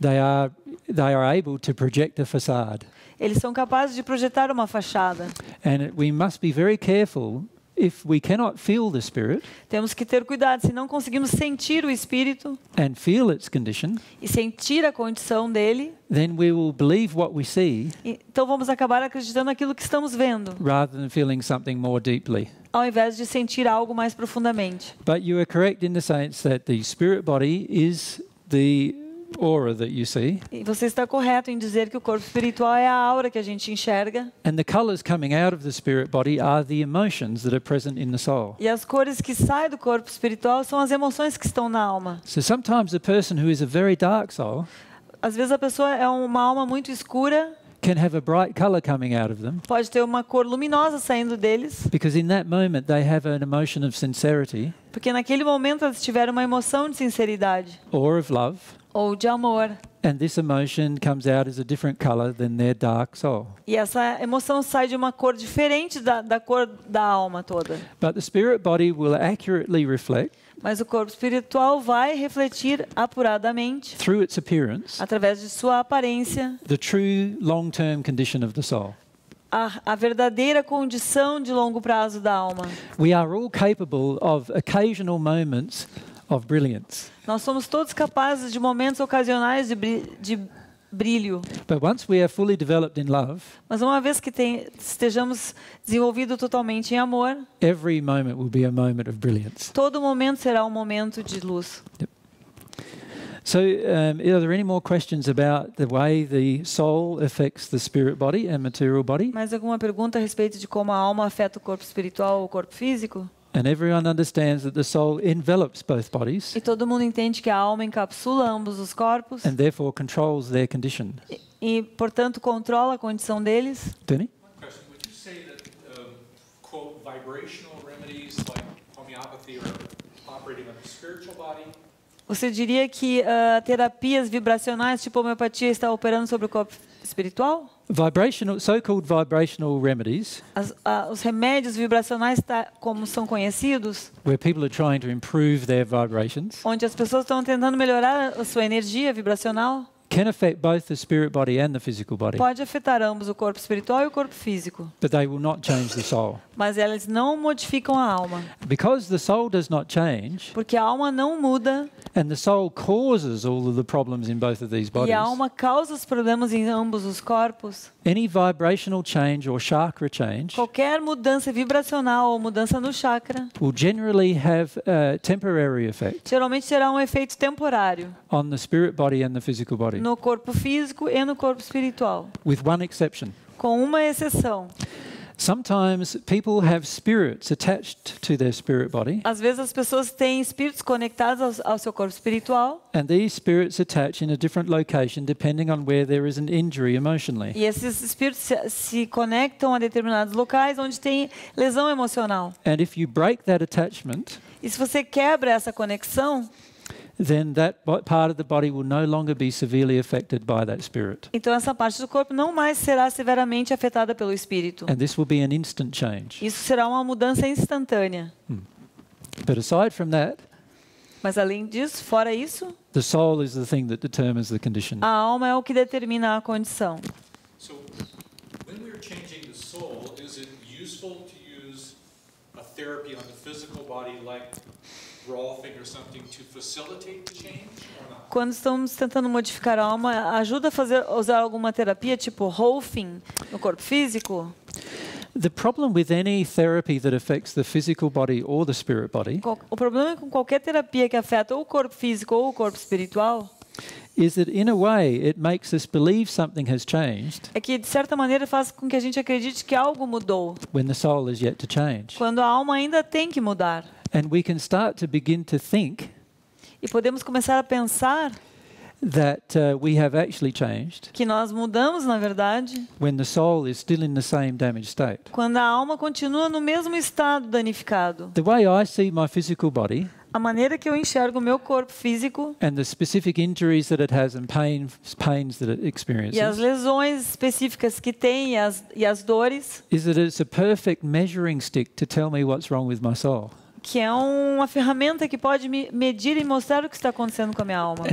They are, they are able to project a facade. Eles são capazes de projetar uma fachada. And we must be very careful if we cannot feel the spirit. Temos que ter cuidado se não conseguimos sentir o espírito. And feel its condition. E sentir a condição dele. Then we will believe what we see. Então vamos acabar acreditando naquilo que estamos vendo. Rather than feeling something more deeply. Ao invés de sentir algo mais profundamente. But you are correct in the sense that the spirit body is the aura that you see. E você está correto em dizer que o corpo espiritual é a aura que a gente enxerga. And the colors coming out of the spirit body are the emotions that are present in the soul. E as cores que saem do corpo espiritual são as emoções que estão na alma. So sometimes a person who is a very dark soul, às vezes a pessoa é uma alma muito escura, can have a bright color coming out of them. Pode ter uma cor luminosa saindo deles. Because in that moment they have an emotion of sincerity. Porque naquele momento eles tiveram uma emoção de sinceridade. Or of love. Ou de amor. And this emotion comes out as a different color than their dark soul. E essa emoção sai de uma cor diferente da, da cor da alma toda. But the spirit body will accurately reflect. Mas o corpo espiritual vai refletir apuradamente, through its appearance, através de sua aparência, the true long-term condition of the soul. A, a verdadeira condição de longo prazo da alma. We are all capable of occasional moments of brilliance. Nós somos todos capazes de momentos ocasionais de, bri de brilho. But once we are fully developed in love, mas uma vez que tem, estejamos desenvolvido totalmente em amor, every moment will be a moment of brilliance. Todo momento será um momento de luz. Yep. So, um, are there any more questions about the way the soul affects the spirit body and material body? Mais alguma pergunta a respeito de como a alma afeta o corpo espiritual ou o corpo físico? And everyone understands that the soul envelops both bodies. E todo mundo entende que a alma encapsula ambos os corpos. And therefore controls their condition. E, e portanto controla a condição deles. Tony? One question. Would you say that um, quote vibrational remedies like homeopathy are operating on the spiritual body? Você diria que uh, terapias vibracionais tipo homeopatia está operando sobre o corpo espiritual? Vibrational, so-called vibrational remedies. As, uh, os remédios vibracionais, tá, como são conhecidos, where people are trying to improve their vibrations, onde as pessoas estão tentando melhorar a sua energia vibracional, can affect both the spirit body and the physical body. Pode afetar ambos o corpo espiritual e o corpo físico. But they will not change the soul. Mas elas não modificam a alma. Because the soul does not change. Porque a alma não muda. And the soul causes all of the problems in both of these bodies. E a alma causa os problemas em ambos os corpos. Any vibrational change or chakra change. Qualquer mudança vibracional ou mudança no chakra. Will generally have a temporary effect. Geralmente terá um efeito temporário. On the spirit body and the physical body. No corpo físico e no corpo espiritual. With one exception. Com uma exceção. Sometimes people have spirits attached to their spirit body. Às vezes as pessoas têm espíritos conectados ao, ao seu corpo espiritual. And these spirits attach in a different location depending on where there is an injury emotionally. E esses espíritos se, se conectam a determinados locais onde tem lesão emocional. And if you break that attachment, e se você quebra essa conexão, then that part of the body will no longer be severely affected by that spirit. Então essa parte do corpo não mais será severamente afetada pelo espírito. And this will be an instant change. Isso será uma mudança instantânea. Hmm. But aside from that, mas além disso, fora isso, the soul is the thing that determines the condition. A alma é o que determina a condição. So, when we are changing the soul, is it useful to use a therapy on the physical body, like rolling or something, to facilitate the change, or not? Quando estamos tentando modificar a alma, ajuda a fazer usar alguma terapia, tipo rolling, no corpo físico? The problem with any therapy that affects the physical body or the spirit body, o problema com qualquer terapia que afeta ou o corpo físico ou o corpo espiritual, is that in a way it makes us believe something has changed. É que de certa maneira faz com que a gente acredite que algo mudou. When the soul is yet to change. Quando a alma ainda tem que mudar. And we can start to begin to think. E podemos começar a pensar that uh, we have actually changed. Que nós mudamos, na verdade. When the soul is still in the same damaged state. Quando a alma continua no mesmo estado danificado. The way I see my physical body. A maneira que eu enxergo o meu corpo físico. And the specific injuries that it has and pain, pains that it experiences. E as lesões específicas que tem e as, e as dores. Is that it's a perfect measuring stick to tell me what's wrong with my soul. Que é uma ferramenta que pode me medir e mostrar o que está acontecendo com a minha alma.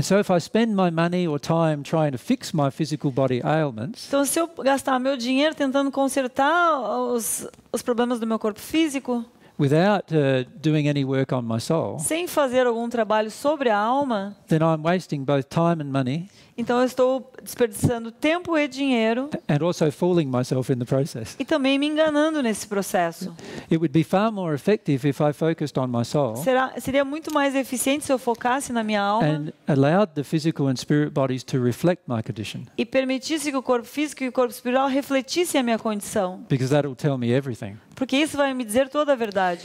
Então, se eu gastar meu dinheiro tentando consertar os, os problemas do meu corpo físico, without, uh, doing any work on my soul, sem fazer algum trabalho sobre a alma, then I'm wasting both time and money. Então eu estou desperdiçando tempo e dinheiro. And also fooling myself in the process. E também me enganando nesse processo. It would be far more effective if I focused on my soul. Será, seria muito mais eficiente se eu focasse na minha alma. And allowed the physical and spirit bodies to reflect my condition. E permitisse que o corpo físico e o corpo espiritual refletissem a minha condição. Because that will tell me everything. Porque isso vai me dizer toda a verdade.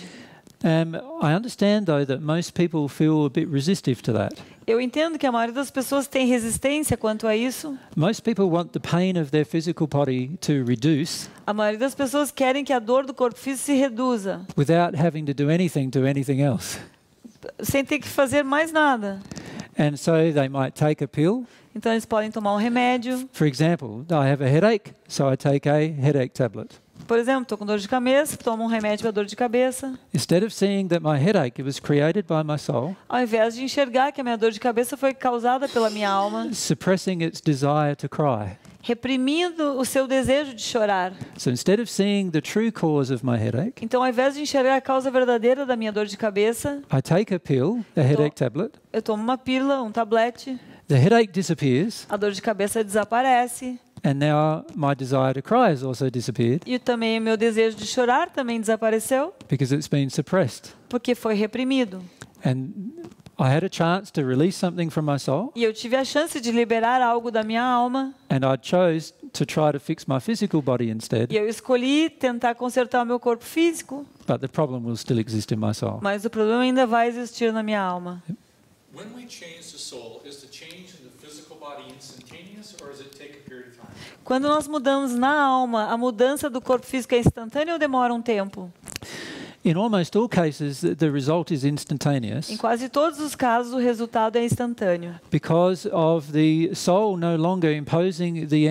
Um, I understand though that most people feel a bit resistive to that. Eu entendo que a maioria das pessoas tem resistência quanto a isso. Most people want the pain of their physical body to reduce. A maioria das pessoas querem que a dor do corpo físico se reduza. Without having to do anything to anything else. Sem ter que fazer mais nada. And so they might take a pill. Então eles podem tomar um remédio. For example, I have a headache, so I take a headache tablet. Por exemplo, estou com dor de cabeça, tomo um remédio para dor de cabeça. Ao invés de enxergar que a minha dor de cabeça foi causada pela minha alma, reprimindo o seu desejo de chorar. Então, ao invés de enxergar a causa verdadeira da minha dor de cabeça, eu tomo uma pílula, um tablete. A dor de cabeça desaparece. And now my desire to cry has also disappeared. E também meu desejo de chorar também desapareceu. Because it's been suppressed. Porque foi reprimido. And I had a chance to release something from my soul. E eu tive a chance de liberar algo da minha alma. And I chose to try to fix my physical body instead. E eu escolhi tentar consertar o meu corpo físico. But the problem will still exist in my soul. Mas o problema ainda vai existir na minha alma. When we change the soul, is the change in the physical body instantaneous, or does it take a period of time? Quando nós mudamos na alma, a mudança do corpo físico é instantânea ou demora um tempo? In almost all cases, the result is instantaneous. Em quase todos os casos, o resultado é instantâneo. Because of the soul no longer imposing the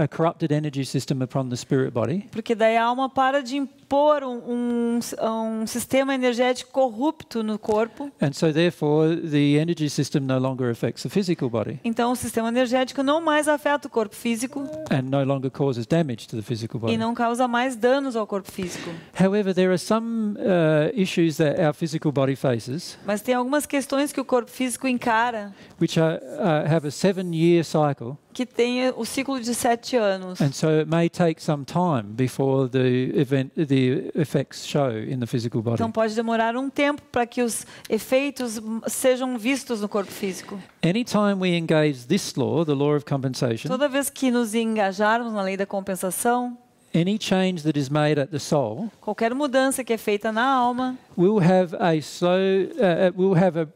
a corrupted energy system upon the spirit body. Porque daí a alma para de impor um, um, um sistema energético corrupto no corpo. And so therefore, the energy system no longer affects the physical body. Então o sistema energético não mais afeta o corpo físico. And no longer causes damage to the physical body. E não causa mais danos ao corpo físico. However, there are some Uh, issues that our physical body faces, mas tem algumas questões que o corpo físico encara, which are, uh, have a seven-year cycle, que tem o ciclo de sete anos. And so it may take some time before the event, the effects show in the physical body. Então pode demorar um tempo para que os efeitos sejam vistos no corpo físico. Anytime we engage this law, the law of compensation, toda vez que nos engajarmos na lei da compensação, any change that is made at the soul, qualquer mudança que é feita na alma, will have a slow, uh, will have a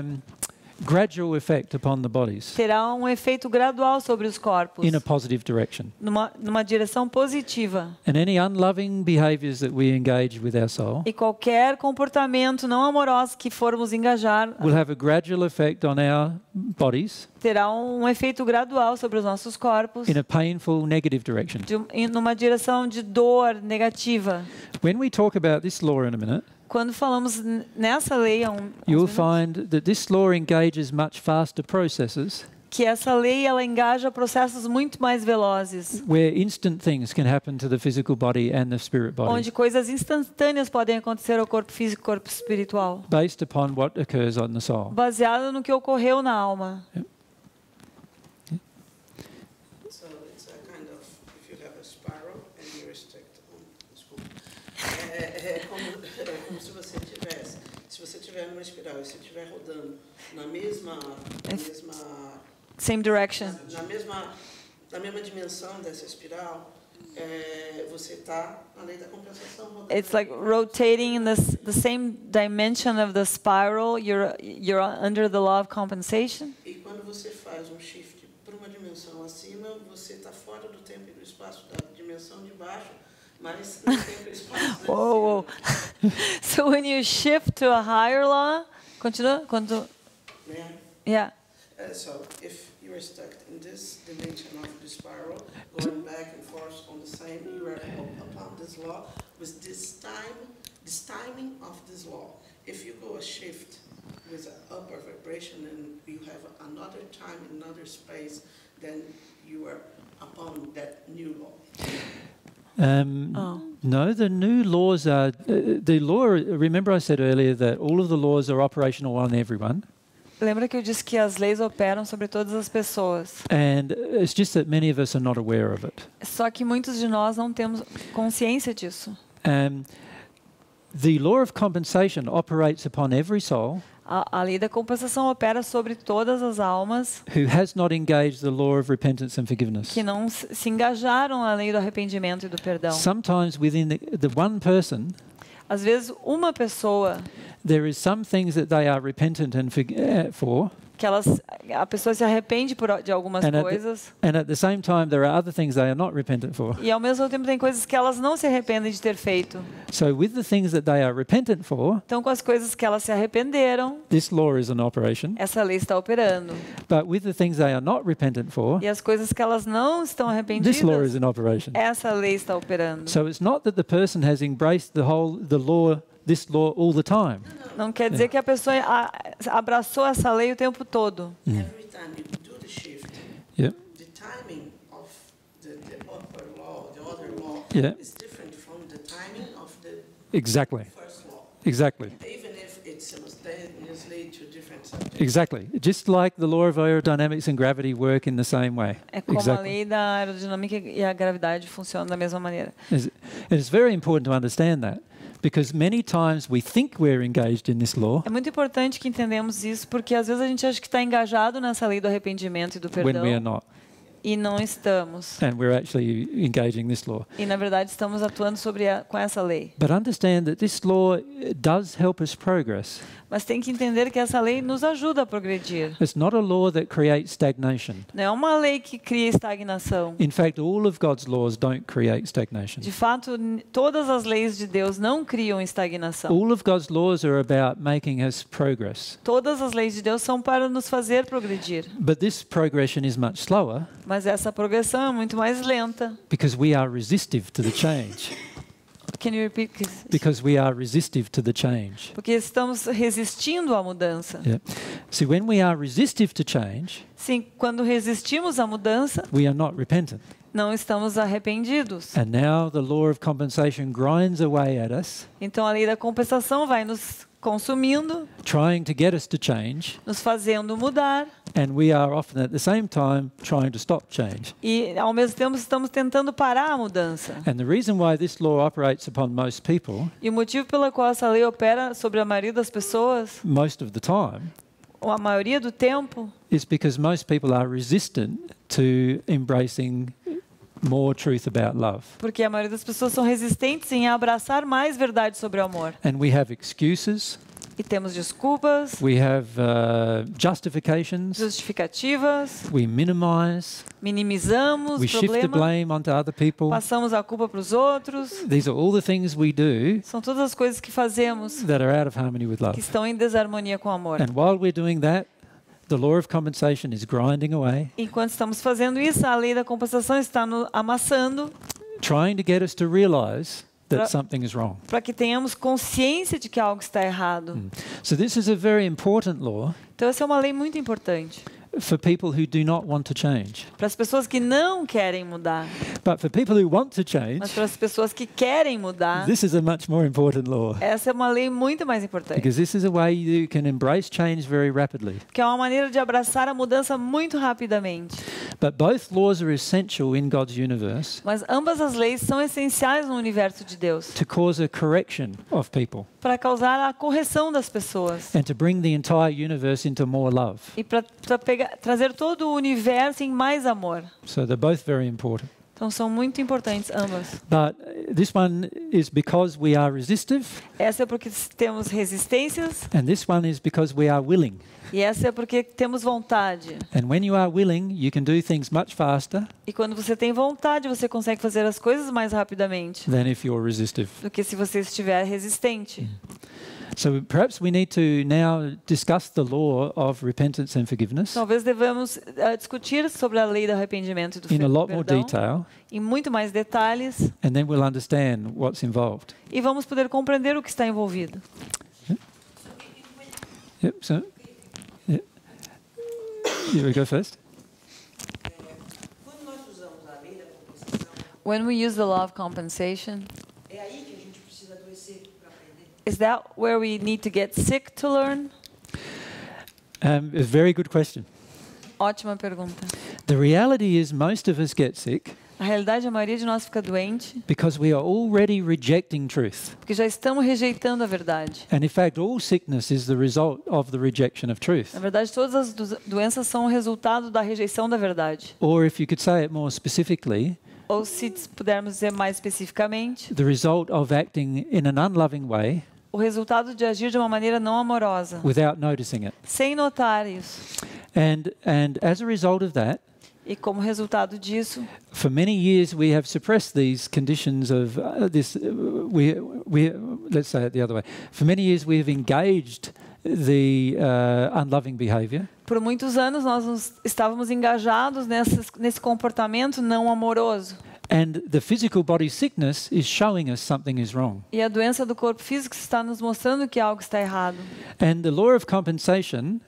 um, gradual effect upon the bodies. Terá um efeito gradual sobre os corpos. In a positive direction. Numa numa direção positiva. And any unloving behaviors that we engage with our soul. E qualquer comportamento não amoroso que formos engajar. Will have a gradual effect on our bodies. Terá um efeito gradual sobre os nossos corpos. In a painful negative direction. De, numa direção de dor negativa. When we talk about this law in a minute. Quando falamos nessa lei, you'll find that this law engages much faster processes. Que essa lei ela engaja processos muito mais velozes. Where instant things can happen to the physical body and the spirit body. Onde coisas instantâneas podem acontecer ao corpo físico e corpo espiritual. Based upon what occurs on the soul. Baseado no que ocorreu na alma. Yep. Numa espiral, e se estiver rodando na mesma, na mesma same direction, na mesma, na mesma dimensão dessa espiral, é, você está na lei da compensação. Rodando. It's like rotating in the the same dimension of the spiral. You're you're under the law of compensation. E quando você faz um shift para uma dimensão acima, você está fora do tempo e do espaço da dimensão de baixo. Whoa, whoa. So when you shift to a higher law, continue, continue. Yeah. Yeah. Uh, so if you are stuck in this dimension of the spiral, going back and forth on the same, you are upon this law with this time, this timing of this law. If you go a shift with an upper vibration and you have another time, another space, then you are upon that new law. Um, oh. No, the new laws are, uh, the law, remember I said earlier that all of the laws are operational on everyone. Lembra que eu disse que as leis operam sobre todas as pessoas. And it's just that many of us are not aware of it. Só que muitos de nós não temos consciência disso. Um, the law of compensation operates upon every soul. A, a lei da compensação opera sobre todas as almas que não se engajaram na lei do arrependimento e do perdão. Sometimes within the, the one person, às vezes uma pessoa, there is some things that they are repentant and for. Que elas, a pessoa se arrepende por, de algumas and coisas. At the, and at the same time, there are other things they are not repentant for. E ao mesmo tempo tem coisas que elas não se arrependem de ter feito. So with the things that they are repentant for. Então com as coisas que elas se arrependeram. This law is in operation. Essa lei está operando. But with the things they are not repentant for. E as coisas que elas não estão arrependidas. This law is in operation. Essa lei está operando. So it's not that the person has embraced the whole the law. This law all the time. Não quer dizer que a pessoa abraçou essa lei o tempo todo. Every time you do the shift, the timing of the upper law, the other law, is different from the timing of the exactly first law. Exactly. Even if it's simultaneously to different subjects. Exactly. Just like the law of aerodynamics and gravity work in the same way. É como a lei da aerodinâmica e a gravidade funcionam da mesma maneira. It's very important to understand that. Because many times we think we're engaged in this law. É muito importante que entendemos isso porque às vezes a gente acha que está engajado nessa lei do arrependimento e do perdão. When we are not. E não estamos. And we're actually engaging this law. E na verdade estamos atuando sobre a, com essa lei. But understand that this law does help us progress. Mas tem que entender que essa lei nos ajuda a progredir. It's not a law that creates stagnation. Não é uma lei que cria estagnação. In fact, all of God's laws don't create stagnation. De fato, todas as leis de Deus não criam estagnação. All of God's laws are about making us progress. Todas as leis de Deus são para nos fazer progredir. But this progression is much slower. Mas essa progressão é muito mais lenta. Because we are resistive to the change. Can you repeat? Because we are resistive to the change. Porque estamos resistindo à mudança. Yeah. So when we are resistive to change, sim, quando resistimos à mudança, we are not repentant. Não estamos arrependidos. And now the law of compensation grinds away at us. Então a lei da compensação vai nos consumindo, trying to get us to change, nos fazendo mudar. And we are often at the same time trying to stop change. E ao mesmo tempo estamos tentando parar a mudança. And the reason why this law operates upon most people. E o motivo pelo qual essa lei opera sobre a maioria das pessoas. Most of the time. Ou a maioria do tempo. Is because most people are resistant to embracing more truth about love. Porque a maioria das pessoas são resistentes em abraçar mais verdade sobre o amor. And we have excuses. E temos desculpas. We have uh, justifications. Justificativas. We minimize. Minimizamos o problema. We shift the blame onto other people. Passamos a culpa para os outros. These are all the things we do. São todas as coisas que fazemos. That are out of harmony with love. Que estão em desarmonia com o amor. And while we're doing that, the law of compensation is grinding away. Enquanto estamos fazendo isso, a lei da compensação está nos amassando. Trying to get us to realize that something is wrong. Para que tenhamos consciência de que algo está errado. So this is a very important law. Então essa é uma lei muito importante. For people who do not want to change. Para as pessoas que não querem mudar. But for people who want to change. Mas para as pessoas que querem mudar. This is a much more important law. Essa é uma lei muito mais importante. Because this is a way you can embrace change very rapidly. Que é uma maneira de abraçar a mudança muito rapidamente. But both laws are essential in God's universe. Mas ambas as leis são essenciais no universo de Deus. To cause a correction of people. Para causar a correção das pessoas. And to bring the entire universe into more love. E para trazer todo o universo em mais amor. So they're both very important. Então são muito importantes ambas. But this one is because we are resistive. Essa é porque temos resistências. And this one is because we are willing. E essa é porque temos vontade. And when you are willing, you can do things much faster. E quando você tem vontade, você consegue fazer as coisas mais rapidamente. Than if you're resistive. Do que se você estiver resistente. Mm. So perhaps we need to now discuss the law of repentance and forgiveness. Talvez devamos uh, discutir sobre a lei do arrependimento e do perdão. In a lot more detail. Em muito mais detalhes. And then we'll understand what's involved. E vamos poder compreender o que está envolvido. Yeah. Yep. So. Yeah. You go first. When we use the law of compensation. Is that where we need to get sick to learn? Um, a very good question. Ótima pergunta. The reality is most of us get sick. A realidade, a maioria de nós fica doente. Because we are already rejecting truth. Porque já estamos rejeitando a verdade. And in fact, all sickness is the result of the rejection of truth. Na verdade, todas as doenças são o resultado da rejeição da verdade. Or if you could say it more specifically. Ou se pudermos dizer mais especificamente. The result of acting in an unloving way. O resultado de agir de uma maneira não amorosa. Without noticing it. Sem notar isso. And and as a result of that. E como resultado disso, for many years we have suppressed these conditions of uh, this. Uh, we we let's say it the other way. For many years we have engaged the uh, unloving behavior. Por muitos anos nós nos estávamos engajados nesse nesse comportamento não amoroso. And the physical body sickness is showing us something is wrong. E a doença do corpo físico está nos mostrando que algo está errado. And the law of compensation.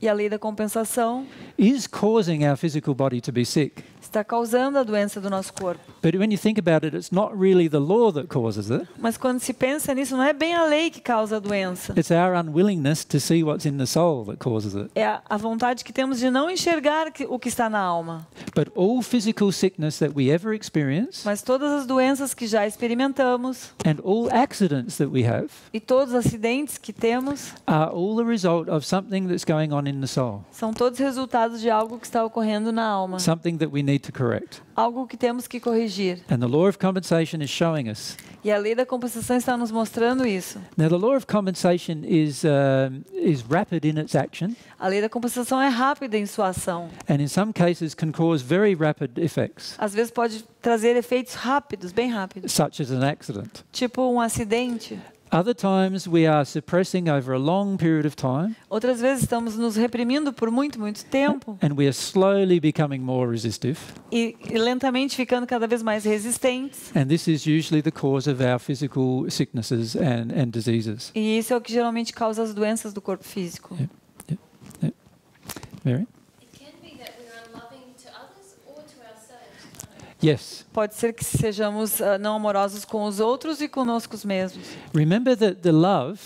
E a lei da compensação is causing our physical body to be sick. Está causando a doença do nosso corpo. But when you think about it, it's not really the law that causes it. Mas quando se pensa nisso, não é bem a lei que causa a doença. It's our unwillingness to see what's in the soul that causes it. É a vontade que temos de não enxergar o que está na alma. But all physical sickness that we ever experience. Mas todas as doenças que já experimentamos. And all accidents that we have. E todos os acidentes que temos. Are all the result of something that's going on in the soul. São todos resultados de algo que está ocorrendo na alma. Something that we need to correct. Algo que temos que corrigir. And the law of compensation is showing us. E a lei da compensação está nos mostrando isso. Now the law of compensation is uh, is rapid in its action. A lei da compensação é rápida em sua ação. And in some cases can cause very rapid effects. Às vezes pode trazer efeitos rápidos, bem rápidos. Such as an accident. Tipo um acidente. Other times we are suppressing over a long period of time. Outras vezes estamos nos reprimindo por muito, muito tempo. And we are slowly becoming more resistive. E lentamente ficando cada vez mais resistentes. And this is usually the cause of our physical sicknesses and and diseases. E isso é o que geralmente causa as doenças do corpo físico. Yeah, yeah, yeah. Mary? It can be that we are unloving to others or to ourselves. Yes. Pode ser que sejamos uh, não amorosos com os outros e conosco mesmos. Remember that the love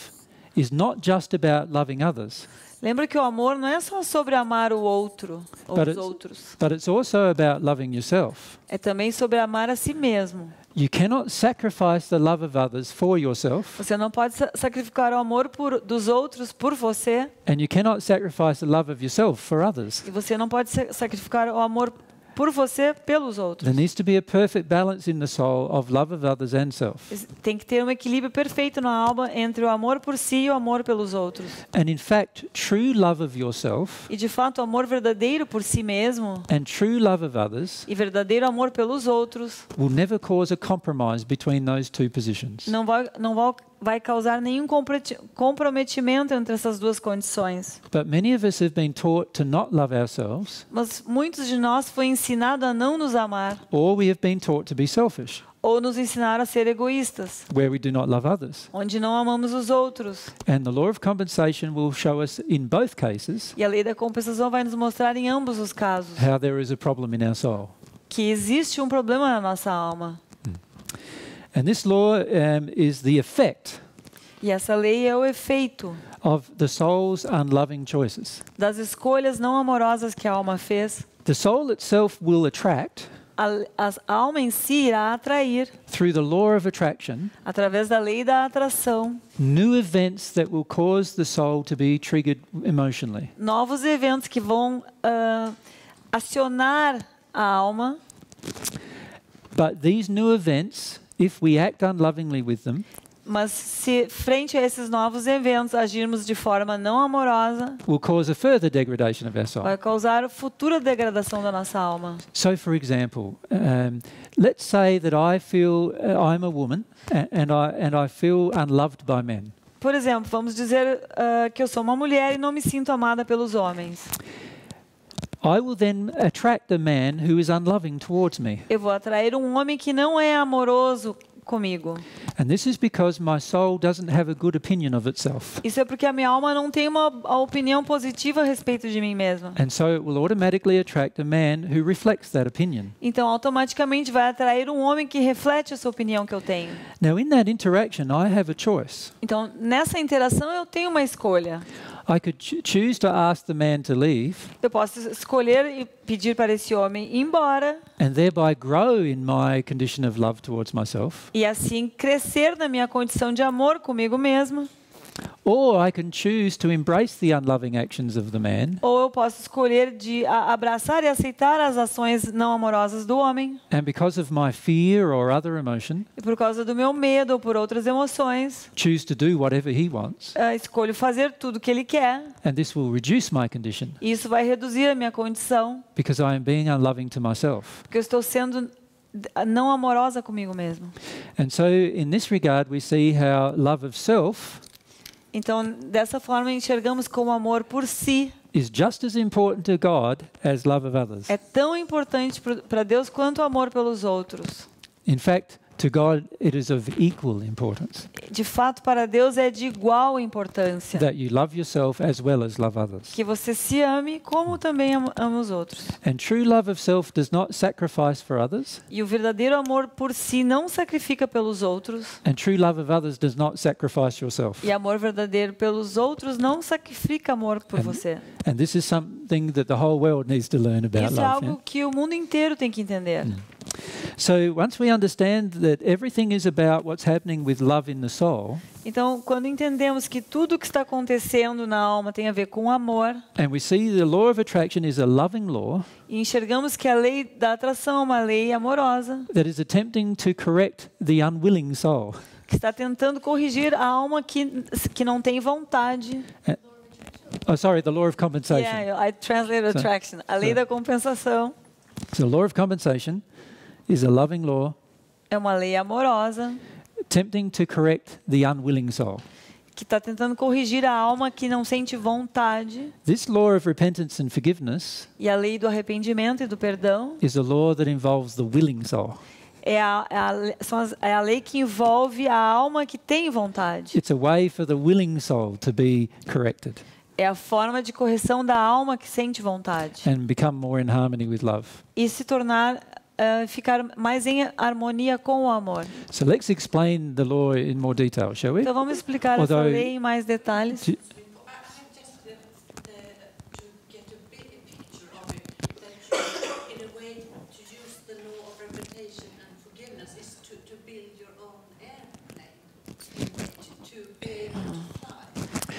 is not just about loving others. Lembra que o amor não é só sobre amar o outro ou os outros. But it's also about loving yourself. É também sobre amar a si mesmo. You cannot sacrifice the love of others for yourself. Você não pode sacrificar o amor por dos outros por você. And you cannot sacrifice the love of yourself for others. E você não pode sacrificar o amor por você, pelos outros. There needs to be a perfect balance in the soul of love of others and self. Tem que ter um equilíbrio perfeito na alma entre o amor por si e o amor pelos outros. And in fact, true love of yourself. E de fato, o amor verdadeiro por si mesmo. And true love of others. E verdadeiro amor pelos outros. Will never cause a compromise between those two positions. Não vai, não vai vai causar nenhum comprometimento entre essas duas condições. Mas muitos de nós foi ensinado a não nos amar. Or we have been taught to be selfish. Ou nos ensinaram a ser egoístas. Where we do not love others. Onde não amamos os outros. And the law of compensation will show us in both cases. E a lei da compensação vai nos mostrar em ambos os casos. How there is a problem in our soul. Que existe um problema na nossa alma. And this law um, is the effect. E essa lei é o efeito of the soul's unloving choices. Das escolhas não amorosas que a alma fez. The soul itself will attract. A, a alma em si irá atrair. Through the law of attraction. Através da lei da atração. New events that will cause the soul to be triggered emotionally. Novos eventos que vão uh, acionar a alma. But these new events, if we act unlovingly with them, mas se frente a esses novos eventos agirmos de forma não amorosa, will cause a further degradation of our soul. Vai causar futura degradação da nossa alma. So, for example, um, let's say that I feel uh, I'm a woman and I and I feel unloved by men. Por exemplo, vamos dizer uh, que eu sou uma mulher e não me sinto amada pelos homens. I will then attract a man who is unloving towards me. Eu vou atrair um homem que não é amoroso comigo. And this is because my soul doesn't have a good opinion of itself. Isso é porque a minha alma não tem uma opinião positiva a respeito de mim mesma. And so it will automatically attract a man who reflects that opinion. Então automaticamente vai atrair um homem que reflete essa opinião que eu tenho. Now in that interaction I have a choice. Então nessa interação eu tenho uma escolha. I could choose to ask the man to leave. Eu posso escolher e pedir para esse homem ir embora. And thereby grow in my condition of love towards myself. E assim crescer na minha condição de amor comigo mesmo. Or I can choose to embrace the unloving actions of the man. Ou eu posso escolher de abraçar e aceitar as ações não amorosas do homem. And because of my fear or other emotion. E por causa do meu medo ou por outras emoções. Choose to do whatever he wants. Uh, escolho fazer tudo o que ele quer. And this will reduce my condition. E isso vai reduzir a minha condição. Because I am being unloving to myself. Porque eu estou sendo não amorosa comigo mesmo. And so in this regard we see how love of self. Então, dessa forma, enxergamos como amor por si is just as important to God as love of others. É tão importante para Deus quanto o amor pelos outros. In fact, to God it is of equal importance. De fato, para Deus é de igual importância. That you love yourself as well as love others. Que você se ame como também ama os outros. And true love of self does not sacrifice for others. E o verdadeiro amor por si não sacrifica pelos outros. And true love of others does not sacrifice yourself. E amor verdadeiro pelos outros não sacrifica amor por and, você. And this is something that the whole world needs to learn about. Isso é algo yeah? que o mundo inteiro tem que entender. Mm. So once we understand that everything is about what's happening with love in the soul. Então, quando entendemos que tudo o que está acontecendo na alma tem a ver com amor. And we see the law of attraction is a loving law. E enxergamos que a lei da atração é uma lei amorosa. That is attempting to correct the unwilling soul. Que está tentando corrigir a alma que que não tem vontade. Uh, oh, sorry, the law of compensation. Yeah, I translated attraction. So, a lei so. da compensação. So the law of compensation is a loving law. É uma lei amorosa. Attempting to correct the unwilling soul. Que está tentando corrigir a alma que não sente vontade. This law of repentance and forgiveness. E a lei do arrependimento e do perdão. Is a law that involves the willing soul. É a, é, a, são as, é a lei que envolve a alma que tem vontade. It's a way for the willing soul to be corrected. É a forma de correção da alma que sente vontade. And become more in harmony with love. E se tornar Uh, ficar mais em harmonia com o amor. So let's explain the law in more detail, shall we? Então vamos explicar Although, essa lei em mais detalhes.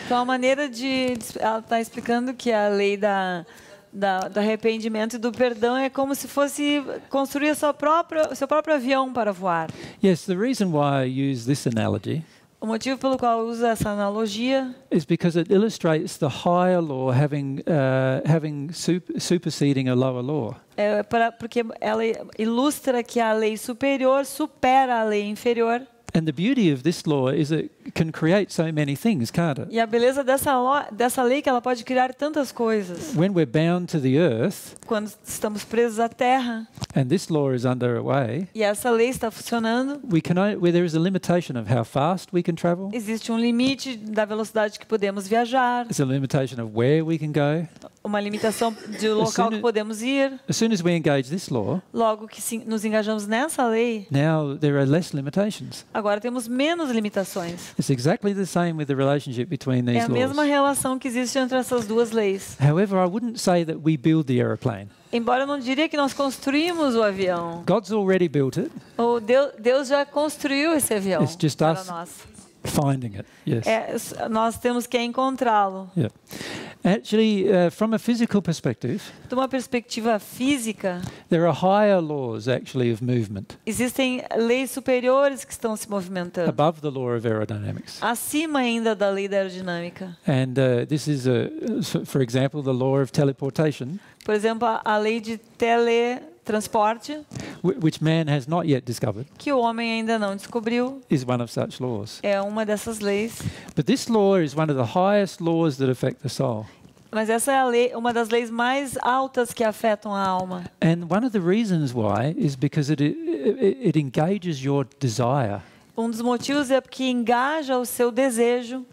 Então a maneira de, ela está explicando que a lei da da, do arrependimento e do perdão é como se fosse construir a sua própria, seu próprio avião para voar. Yes, the reason why I use this analogy. O motivo pelo qual eu uso essa analogia is because it illustrates the higher law having uh, having superseding a lower law. É para, porque ela ilustra que a lei superior supera a lei inferior. And the beauty of this law is it can create so many things, can't it? E a beleza dessa lo, dessa lei que ela pode criar tantas coisas. When we're bound to the earth, quando estamos presos à terra, and this law is underway, e essa lei está funcionando, we can, where there is a limitation of how fast we can travel. Existe um limite da velocidade que podemos viajar. There's a limitation of where we can go. Uma limitação de local que podemos ir. As soon as we engage this law, logo que nos engajamos nessa lei, now there are less limitations. Agora temos menos limitações. It's exactly the same with the relationship between these laws. É a mesma relação que existe entre essas duas leis. However, I wouldn't say that we build the airplane. Embora eu não diria que nós construímos o avião. God's already built it. Ou Deus, Deus já construiu esse avião It's just para us nós. Finding it. Yes. É, nós temos que encontrá-lo. Yeah. Actually, uh, from a physical perspective, de uma perspectiva física, there are higher laws actually of movement. Existem leis superiores que estão se movimentando. Above the law of aerodynamics. Acima ainda da lei da aerodinâmica. And uh, this is, a, for example, the law of teleportation. Por exemplo, a lei de teletransporte, which man has not yet discovered, que o homem ainda não descobriu, is one of such laws. É uma dessas leis. But this law is one of the highest laws that affect the soul. Mas essa é a lei, uma das leis mais altas que afetam a alma. And one of the reasons why is because it it, it engages your desire. Um dos motivos é porque engaja o seu desejo.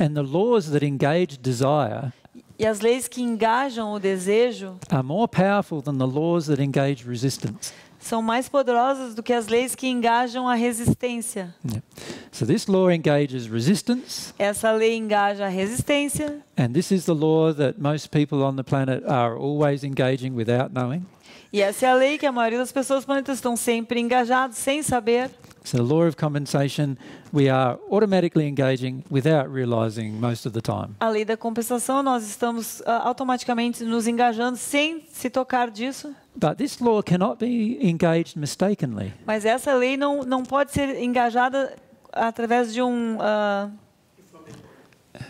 And the laws that engage desire, e as leis que engajam o desejo, are more powerful than the laws that engage resistance. São mais poderosas do que as leis que engajam a resistência. Yeah. So this law engages resistance. Essa lei engaja a resistência. And this is the law that most people on the planet are always engaging without knowing. E essa é a lei que a maioria das pessoas do planeta estão sempre engajados sem saber. So the law of compensation, we are automatically engaging without realizing most of the time. A lei da compensação, nós estamos uh, automaticamente nos engajando sem se tocar disso. But this law cannot be engaged mistakenly. Mas essa lei não não pode ser engajada através de um uh,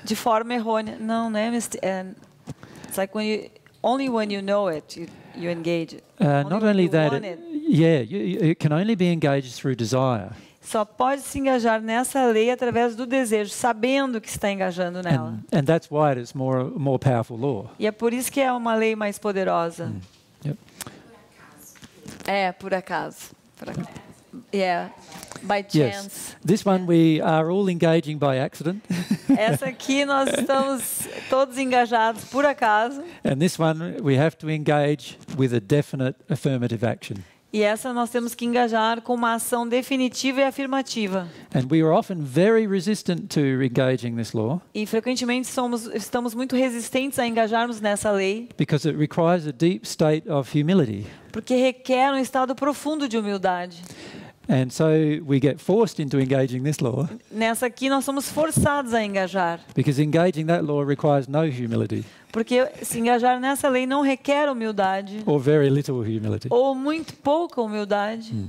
de forma errônea. Não, né? It's like when you, only when you know it. You You engage it. Uh, only not only that, it, yeah, you, it can only be engaged through desire. Só pode se engajar nessa lei através do desejo, sabendo que está engajando nela. And, and that's why it's more more powerful law. E é por isso que é uma lei mais poderosa. Mm. Yep. É por acaso. Por acaso. Yeah, by chance. Yes. This one we are all engaging by accident. Essa aqui nós estamos todos engajados por acaso. And this one we have to engage with a definite affirmative action. E essa nós temos que engajar com uma ação definitiva e afirmativa. And we are often very resistant to engaging this law. E frequentemente somos estamos muito resistentes a engajarmos nessa lei. Because it requires a deep state of humility. Porque requer um estado profundo de humildade. And so we get forced into engaging this law. Nessa aqui nós somos forçados a engajar. Because engaging that law requires no humility. Porque se engajar nessa lei não requer humildade. Or very little humility. Ou muito pouca humildade. Hmm.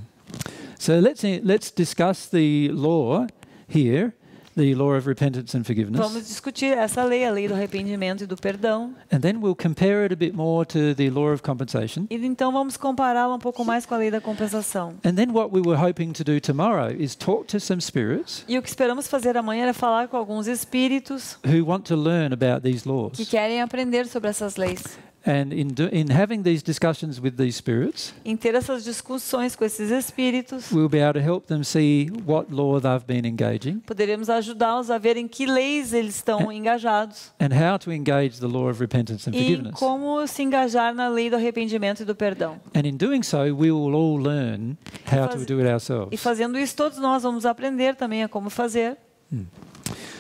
So let's let's discuss the law here, the law of repentance and forgiveness. Vamos discutir essa lei, a lei do arrependimento e do perdão. And then we'll compare it a bit more to the law of compensation. E então vamos compará-la um pouco mais com a lei da compensação. And then what we were hoping to do tomorrow is talk to some spirits. E o que esperamos fazer amanhã é falar com alguns espíritos who want to learn about these laws. Que querem aprender sobre essas leis. And in, do, in having these discussions with these spirits, em ter essas discussões com esses espíritos, we'll be able to help them see what law they've been engaging. Poderemos ajudá-los a ver em que leis eles estão and, engajados. And how to engage the law of repentance and forgiveness. E como se engajar na lei do arrependimento e do perdão. And in doing so, we will all learn how to do it ourselves. E fazendo isso, todos nós vamos aprender também a como fazer. Hmm.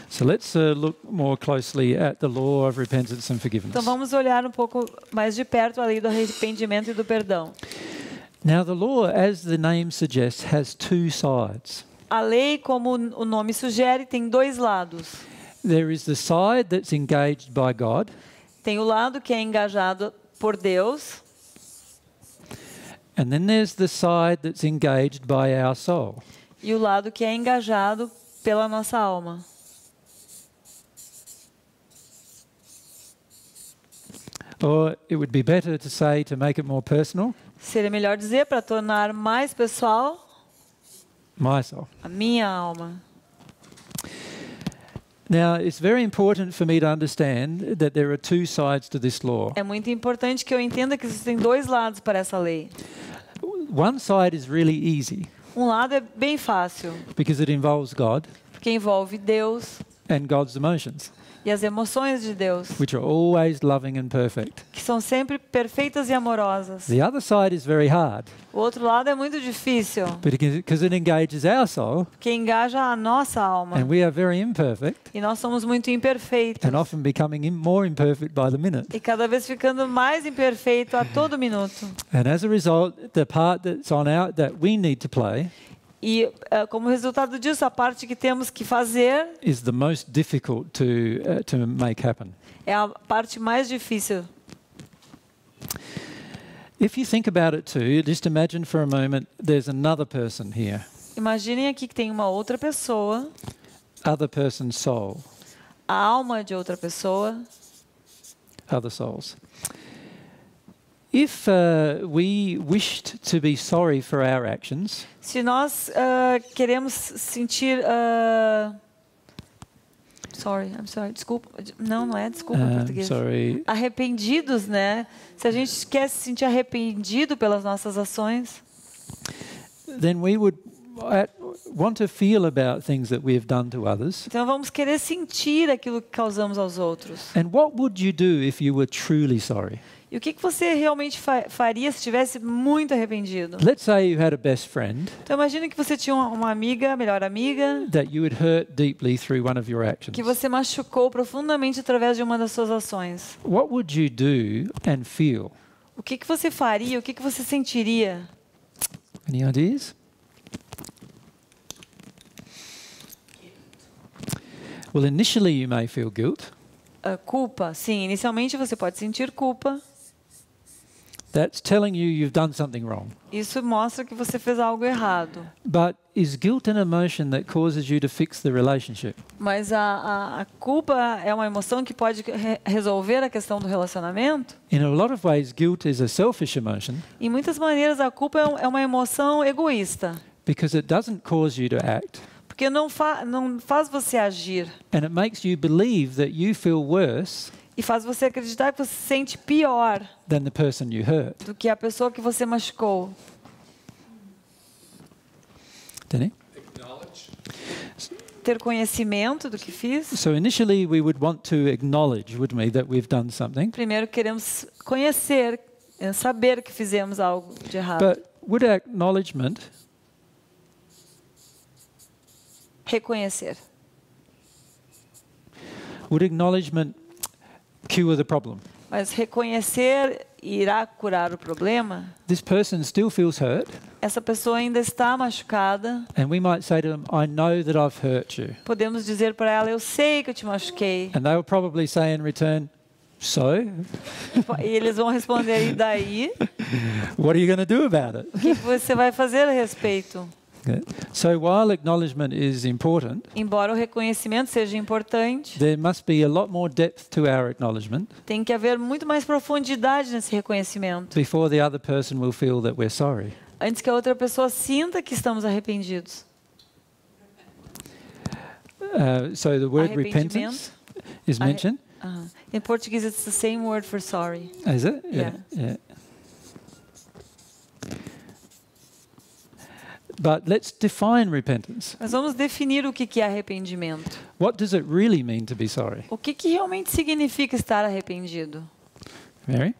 So let's uh, look more closely at the law of repentance and forgiveness. Então vamos olhar um pouco mais de perto a lei do arrependimento e do perdão. Now the law, as the name suggests, has two sides. A lei, como o nome sugere, tem dois lados. There is the side that's engaged by God. Tem o lado que é engajado por Deus. And then there's the side that's engaged by our soul. E o lado que é engajado pela nossa alma. Or it would be better to say to make it more personal. Seria melhor dizer para tornar mais pessoal. My soul. A minha alma. Now, it's very important for me to understand that there are two sides to this law. É muito importante que eu entenda que existem dois lados para essa lei. One side is really easy. Um lado é bem fácil. Because it involves God. Porque envolve Deus. And God's emotions. E as emoções de Deus. Which are always loving and perfect. Que são sempre perfeitas e amorosas. The other side is very hard. O outro lado é muito difícil. Because it engages our soul. Que engaja a nossa alma. And we are very imperfect. E nós somos muito imperfeitos. And often becoming more imperfect by the minute. E cada vez ficando mais imperfeito a todo minuto. And as a result, the part that's on our that we need to play. E uh, como resultado disso, a parte que temos que fazer is the most difficult to, uh, to make happen. É a parte mais difícil. If you think about it too, just imagine for a moment there's another person here. Imaginem aqui que tem uma outra pessoa. Other person's soul. A alma de outra pessoa. Other souls. If uh, we wished to be sorry for our actions, se nós uh, queremos sentir uh, sorry, I'm sorry, desculpa, não, não é desculpa em português. Sorry. Arrependidos, né? Se a gente quer se sentir arrependido pelas nossas ações, then we would want to feel about things that we have done to others. Então vamos querer sentir aquilo que causamos aos outros. And what would you do if you were truly sorry? E o que que você realmente fa faria se estivesse muito arrependido? Let's say you had a best friend. Então imagina que você tinha uma amiga, melhor amiga, that you had hurt deeply through one of your actions. Que você machucou profundamente através de uma das suas ações. What would you do and feel? O que que você faria? O que que você sentiria? Any ideas? Well, initially you may feel guilt. Uh, culpa, sim. Inicialmente você pode sentir culpa. That's telling you you've done something wrong. Isso mostra que você fez algo errado. But is guilt an emotion that causes you to fix the relationship? Mas a, a, a culpa é uma emoção que pode re resolver a questão do relacionamento? In a lot of ways, guilt is a selfish emotion. Em muitas maneiras, a culpa é, um, é uma emoção egoísta. Because it doesn't cause you to act. Porque não, fa não faz você agir. And it makes you believe that you feel worse. E faz você acreditar que você se sente pior than the person you hurt. Do que a pessoa que você machucou. Entendeu? Ter conhecimento do que fiz. So initially we would want to acknowledge, wouldn't we, that we've done something? Primeiro queremos conhecer, saber que fizemos algo de errado. But would acknowledgement reconhecer. Would acknowledgement cure the problem? Mas reconhecer irá curar o problema? This person still feels hurt. Essa pessoa ainda está machucada. And we might say to them, I know that I've hurt you. Podemos dizer para ela, eu sei que eu te machuquei. And they will probably say in return, so? E eles vão responder, e daí? What are you going to do about it? O que você vai fazer a respeito? So while acknowledgement is important, embora o reconhecimento seja importante, there must be a lot more depth to our acknowledgement. Tem que haver muito mais profundidade nesse reconhecimento. Before the other person will feel that we're sorry. Antes que a outra pessoa sinta que estamos arrependidos. Uh, so the word repentance is mentioned. Uh-huh. In Portuguese, it's the same word for sorry. Is it? Yeah. Yeah. But let's define repentance. Mas vamos definir o que que é arrependimento. What does it really mean to be sorry? O que que realmente significa estar arrependido? Mary?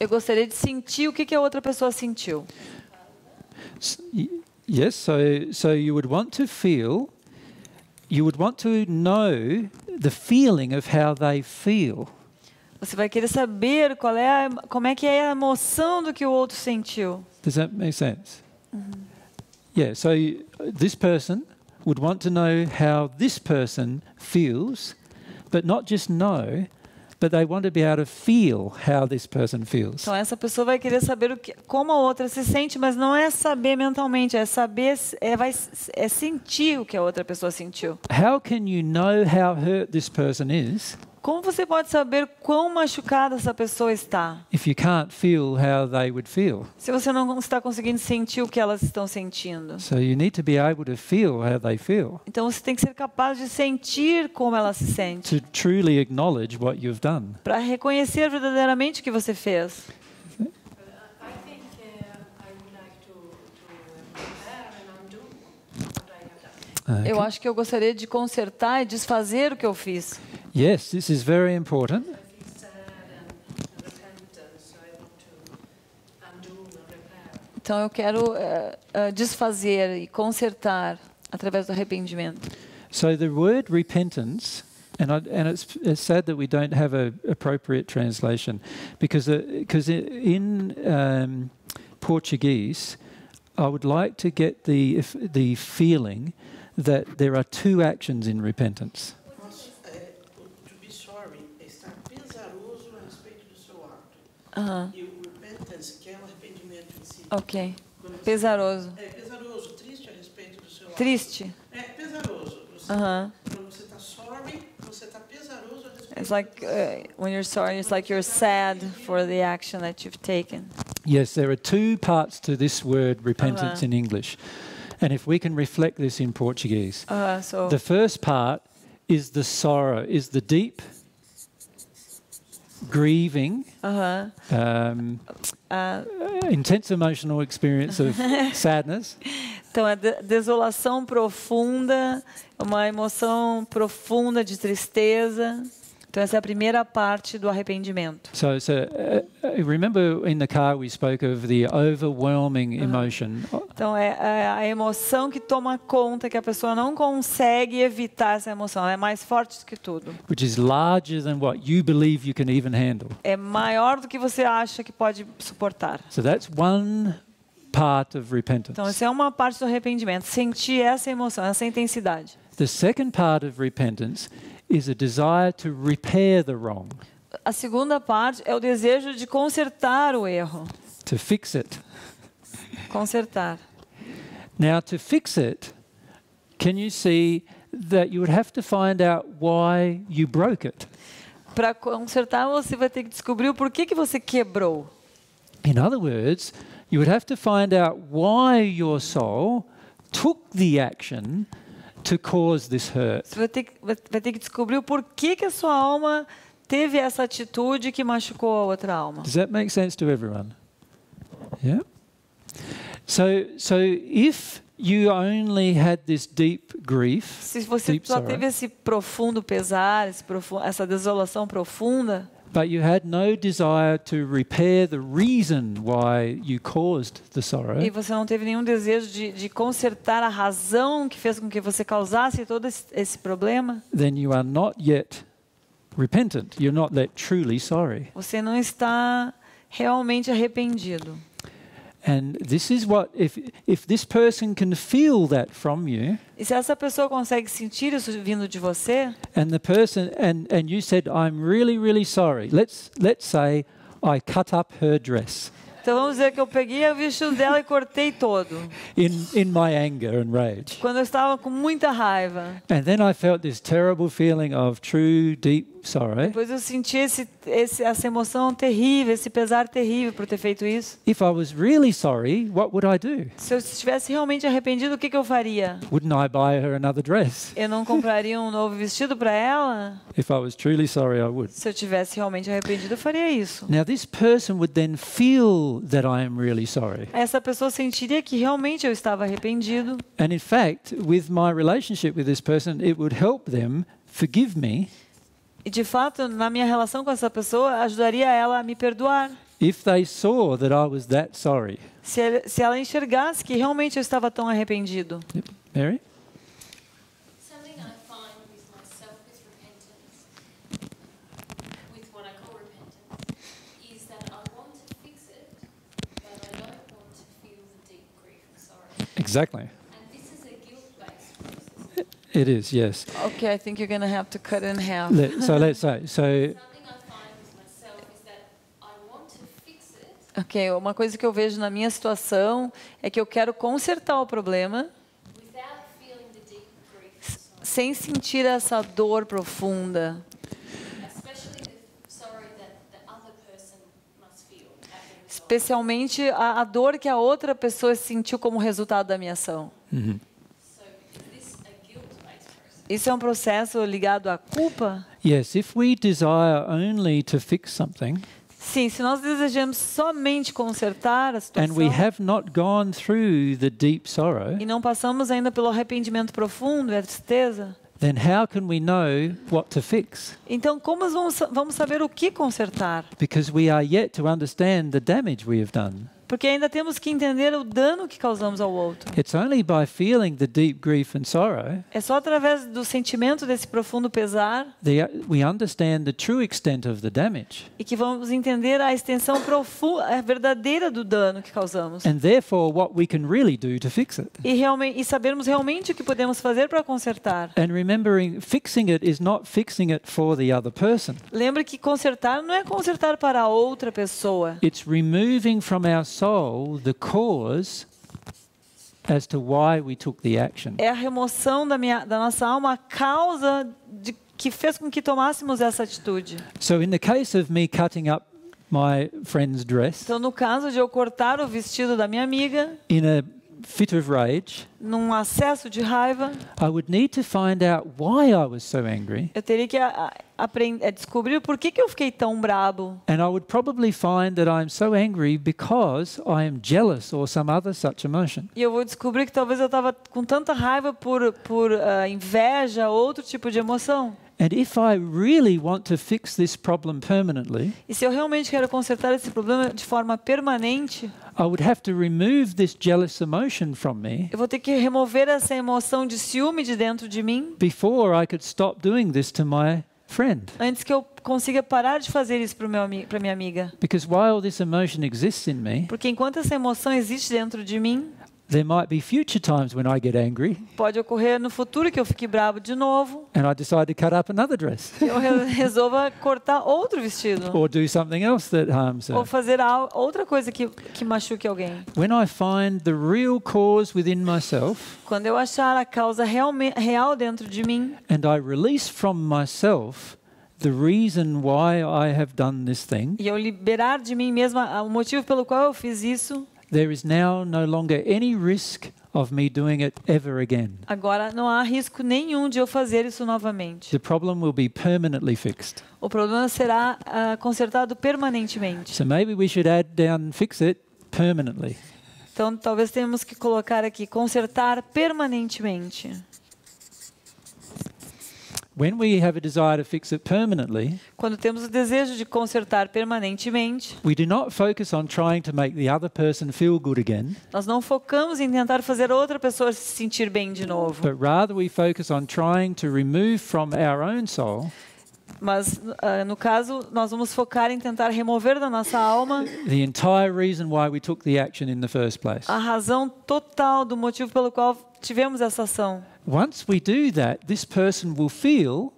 Eu gostaria de sentir o que que a outra pessoa sentiu. Yes, so so you would want to feel, you would want to know the feeling of how they feel. Você vai querer saber qual é a, como é que é a emoção do que o outro sentiu. Does that make sense? Mm-hmm. Yeah, so this person would want to know how this person feels but not just know, but they want to be able to feel how this person feels. Então essa pessoa vai querer saber o que, como a outra se sente, mas não é saber mentalmente, é saber, é, vai, é sentir o que a outra pessoa sentiu. How can you know how hurt this person is? Como você pode saber quão machucada essa pessoa está? If you can't feel how they would feel. Se você não está conseguindo sentir o que elas estão sentindo. So you need to be able to feel how they feel. Então você tem que ser capaz de sentir como ela se sente. To truly acknowledge what you've done. Para reconhecer verdadeiramente o que você fez. Okay. Eu acho que eu gostaria de consertar e desfazer o que eu fiz. Yes, this is very important. Então eu quero uh, uh, desfazer e consertar através do arrependimento. So the word repentance, and I, and it's, it's sad that we don't have a appropriate translation, because because uh, in um, Portuguese, I would like to get the the feeling that there are two actions in repentance. Uhum. E o repentance, que é o arrependimento em si. Ok. Pesaroso. É pesaroso, triste a respeito do seu ato. Triste. É pesaroso. Você, uhum. Quando você está sorry, você está pesaroso a respeito. It's like uh, when you're sorry, it's like you're sad for the action that you've taken. Yes, there are two parts to this word repentance, uhum, in English, and if we can reflect this in Portuguese. Uh, so the first part is the sorrow, is the deep grieving, uh-huh, um, uh, intense emotional experience of sadness. Então é de desolação profunda, uma emoção profunda de tristeza. Então essa é a primeira parte do arrependimento. So, so uh, remember in the car we spoke of the overwhelming emotion. Uh-huh. Então é, é a emoção que toma conta, que a pessoa não consegue evitar essa emoção, ela é mais forte do que tudo. Which is larger than what you believe you can even handle. É maior do que você acha que pode suportar. So that's one part of repentance. Então essa é uma parte do arrependimento, sentir essa emoção, essa intensidade. The second part of repentance is a desire to repair the wrong. A segunda parte é o desejo de consertar o erro. To fix it. Consertar. Now to fix it, can you see that you would have to find out why you broke it? Para consertar você vai ter que descobrir o porquê que você quebrou. In other words, you would have to find out why your soul took the action to cause this hurt. Você vai ter que, vai ter que descobrir o porquê que a sua alma teve essa atitude que machucou a outra alma. Does that make sense to everyone? Yeah. So, so if you only had this deep grief, se você deep só sorrow, teve esse profundo pesar, esse profundo, essa desolação profunda, but you had no desire to repair the reason why you caused the sorrow. E você não teve nenhum desejo de, de consertar a razão que fez com que você causasse todo esse, esse problema. Then you are not yet repentant. You're not yet truly sorry. Você não está realmente arrependido. And this is what if if this person can feel that from you. E se essa pessoa consegue sentir isso vindo de você? And the person and and you said I'm really really sorry. Let's let's say I cut up her dress. Então vamos dizer que eu peguei o vestido dela e cortei todo. In in my anger and rage. Quando eu estava com muita raiva. And then I felt this terrible feeling of true deep sorrow. Depois eu senti esse, esse, essa emoção terrível, esse pesar terrível por ter feito isso. If I was really sorry, what would I do? Se eu estivesse realmente arrependido, o que, que eu faria? Wouldn't I buy her another dress? Eu não compraria um novo vestido para ela? If I was truly sorry, I would. Se eu tivesse realmente arrependido, eu faria isso. Now this person would then feel that I am really sorry. Essa pessoa sentiria que realmente eu estava arrependido. And in fact, with my relationship with this person, it would help them forgive me. E de fato, na minha relação com essa pessoa, ajudaria ela a me perdoar. If they saw that I was that sorry. Se ela, se ela enxergasse que realmente eu estava tão arrependido. Yep. Mary? Something I find with myself is repentance, with what I call repentance, is that I want to fix it, but I don't want to feel the deep grief and sorrow. Exactly. It is, yes. Okay, I think you're going to have to cut in half. Let, so let's say, so... Ok, uma coisa que eu vejo na minha situação é que eu quero consertar o problema sem sentir essa dor profunda. Especialmente a, a dor que a outra pessoa sentiu como resultado da minha ação. Uhum. Isso é um processo ligado à culpa? Yes, if we desire only to fix something. Sim, se nós desejamos somente consertar a situação e não passamos ainda pelo arrependimento profundo e a tristeza, então como vamos, vamos saber o que consertar? Porque ainda temos que entender o dano que causamos ao outro. É só através do sentimento desse profundo pesar e que vamos entender a extensão profunda, verdadeira do dano que causamos. E, realmente, e sabermos realmente o que podemos fazer para consertar. Lembre que consertar não é consertar para a outra pessoa. It's removing from our soul the cause as to why we took the action. É a remoção da minha da nossa alma a causa de que fez com que tomássemos essa atitude. So in the case of me cutting up my friend's dress. Então no caso de eu cortar o vestido da minha amiga. In a fit of rage. Num acesso de raiva. I would need to find out why I was so angry. Eu teria que aprender, descobrir por que que eu fiquei tão brabo. And I would probably find that I'm so angry because I am jealous or some other such emotion. E eu vou descobrir que talvez eu estava com tanta raiva por por uh, inveja ou outro tipo de emoção. And if I really want to fix this problem permanently, e se eu realmente quero consertar esse problema de forma permanente, I would have to remove this jealous emotion from me. Eu vou ter que remover essa emoção de ciúme de dentro de mim. Before I could stop doing this to my friend. Antes que eu consiga parar de fazer isso para minha amiga. Because while this emotion exists in me, porque enquanto essa emoção existe dentro de mim, there might be future times when I get angry. Pode ocorrer no futuro que eu fique bravo de novo. And I decide to cut up another dress. Eu resolva cortar outro vestido. Or do something else that harms her. Ou fazer outra coisa que que machuque alguém. When I find the real cause within myself. Quando eu achar a causa real real dentro de mim. And I release from myself the reason why I have done this thing. E eu liberar de mim mesma o motivo pelo qual eu fiz isso. There is now no longer any risk of me doing it ever again. Agora não há risco nenhum de eu fazer isso novamente. The problem will be permanently fixed. O problema será uh, consertado permanentemente. So maybe we should add down fix it permanently. Então talvez tenhamos que colocar aqui consertar permanentemente. When we have a desire to fix it permanently, quando temos o desejo de consertar permanentemente, we do not focus on trying to make the other person feel good again. Nós não focamos em tentar fazer outra pessoa se sentir bem de novo. But rather we focus on trying to remove from our own soul. Mas uh, no caso nós vamos focar em tentar remover da nossa alma the entire reason why we took the action in the first place. A razão total do motivo pelo qual tivemos essa ação. Once we do that, this person will feel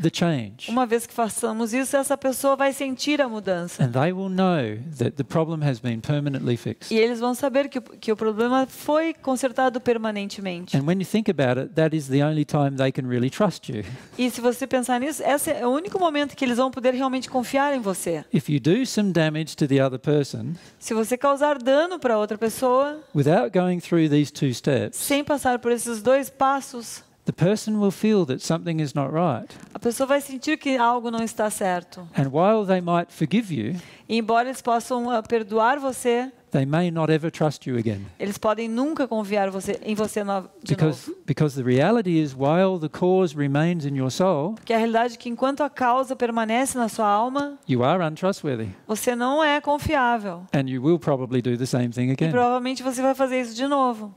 the change. Uma vez que façamos isso, essa pessoa vai sentir a mudança. And they will know that the problem has been permanently fixed. E eles vão saber que que o problema foi consertado permanentemente. And when you think about it, that is the only time they can really trust you. E se você pensar nisso, esse é o único momento que eles vão poder realmente confiar em você. If you do some damage to the other person, se você causar dano para outra pessoa, without going through these two steps, sem passar por esses dois passos, the person will feel that something is not right. A pessoa vai sentir que algo não está certo. And while they might forgive you, e embora eles possam uh, perdoar você, they may not ever trust you again. Eles podem nunca confiar você, em você no, de because, novo. Because the reality is, while the cause remains in your soul, porque a realidade é que enquanto a causa permanece na sua alma, you are untrustworthy. Você não é confiável. And you will probably do the same thing again. E provavelmente você vai fazer isso de novo.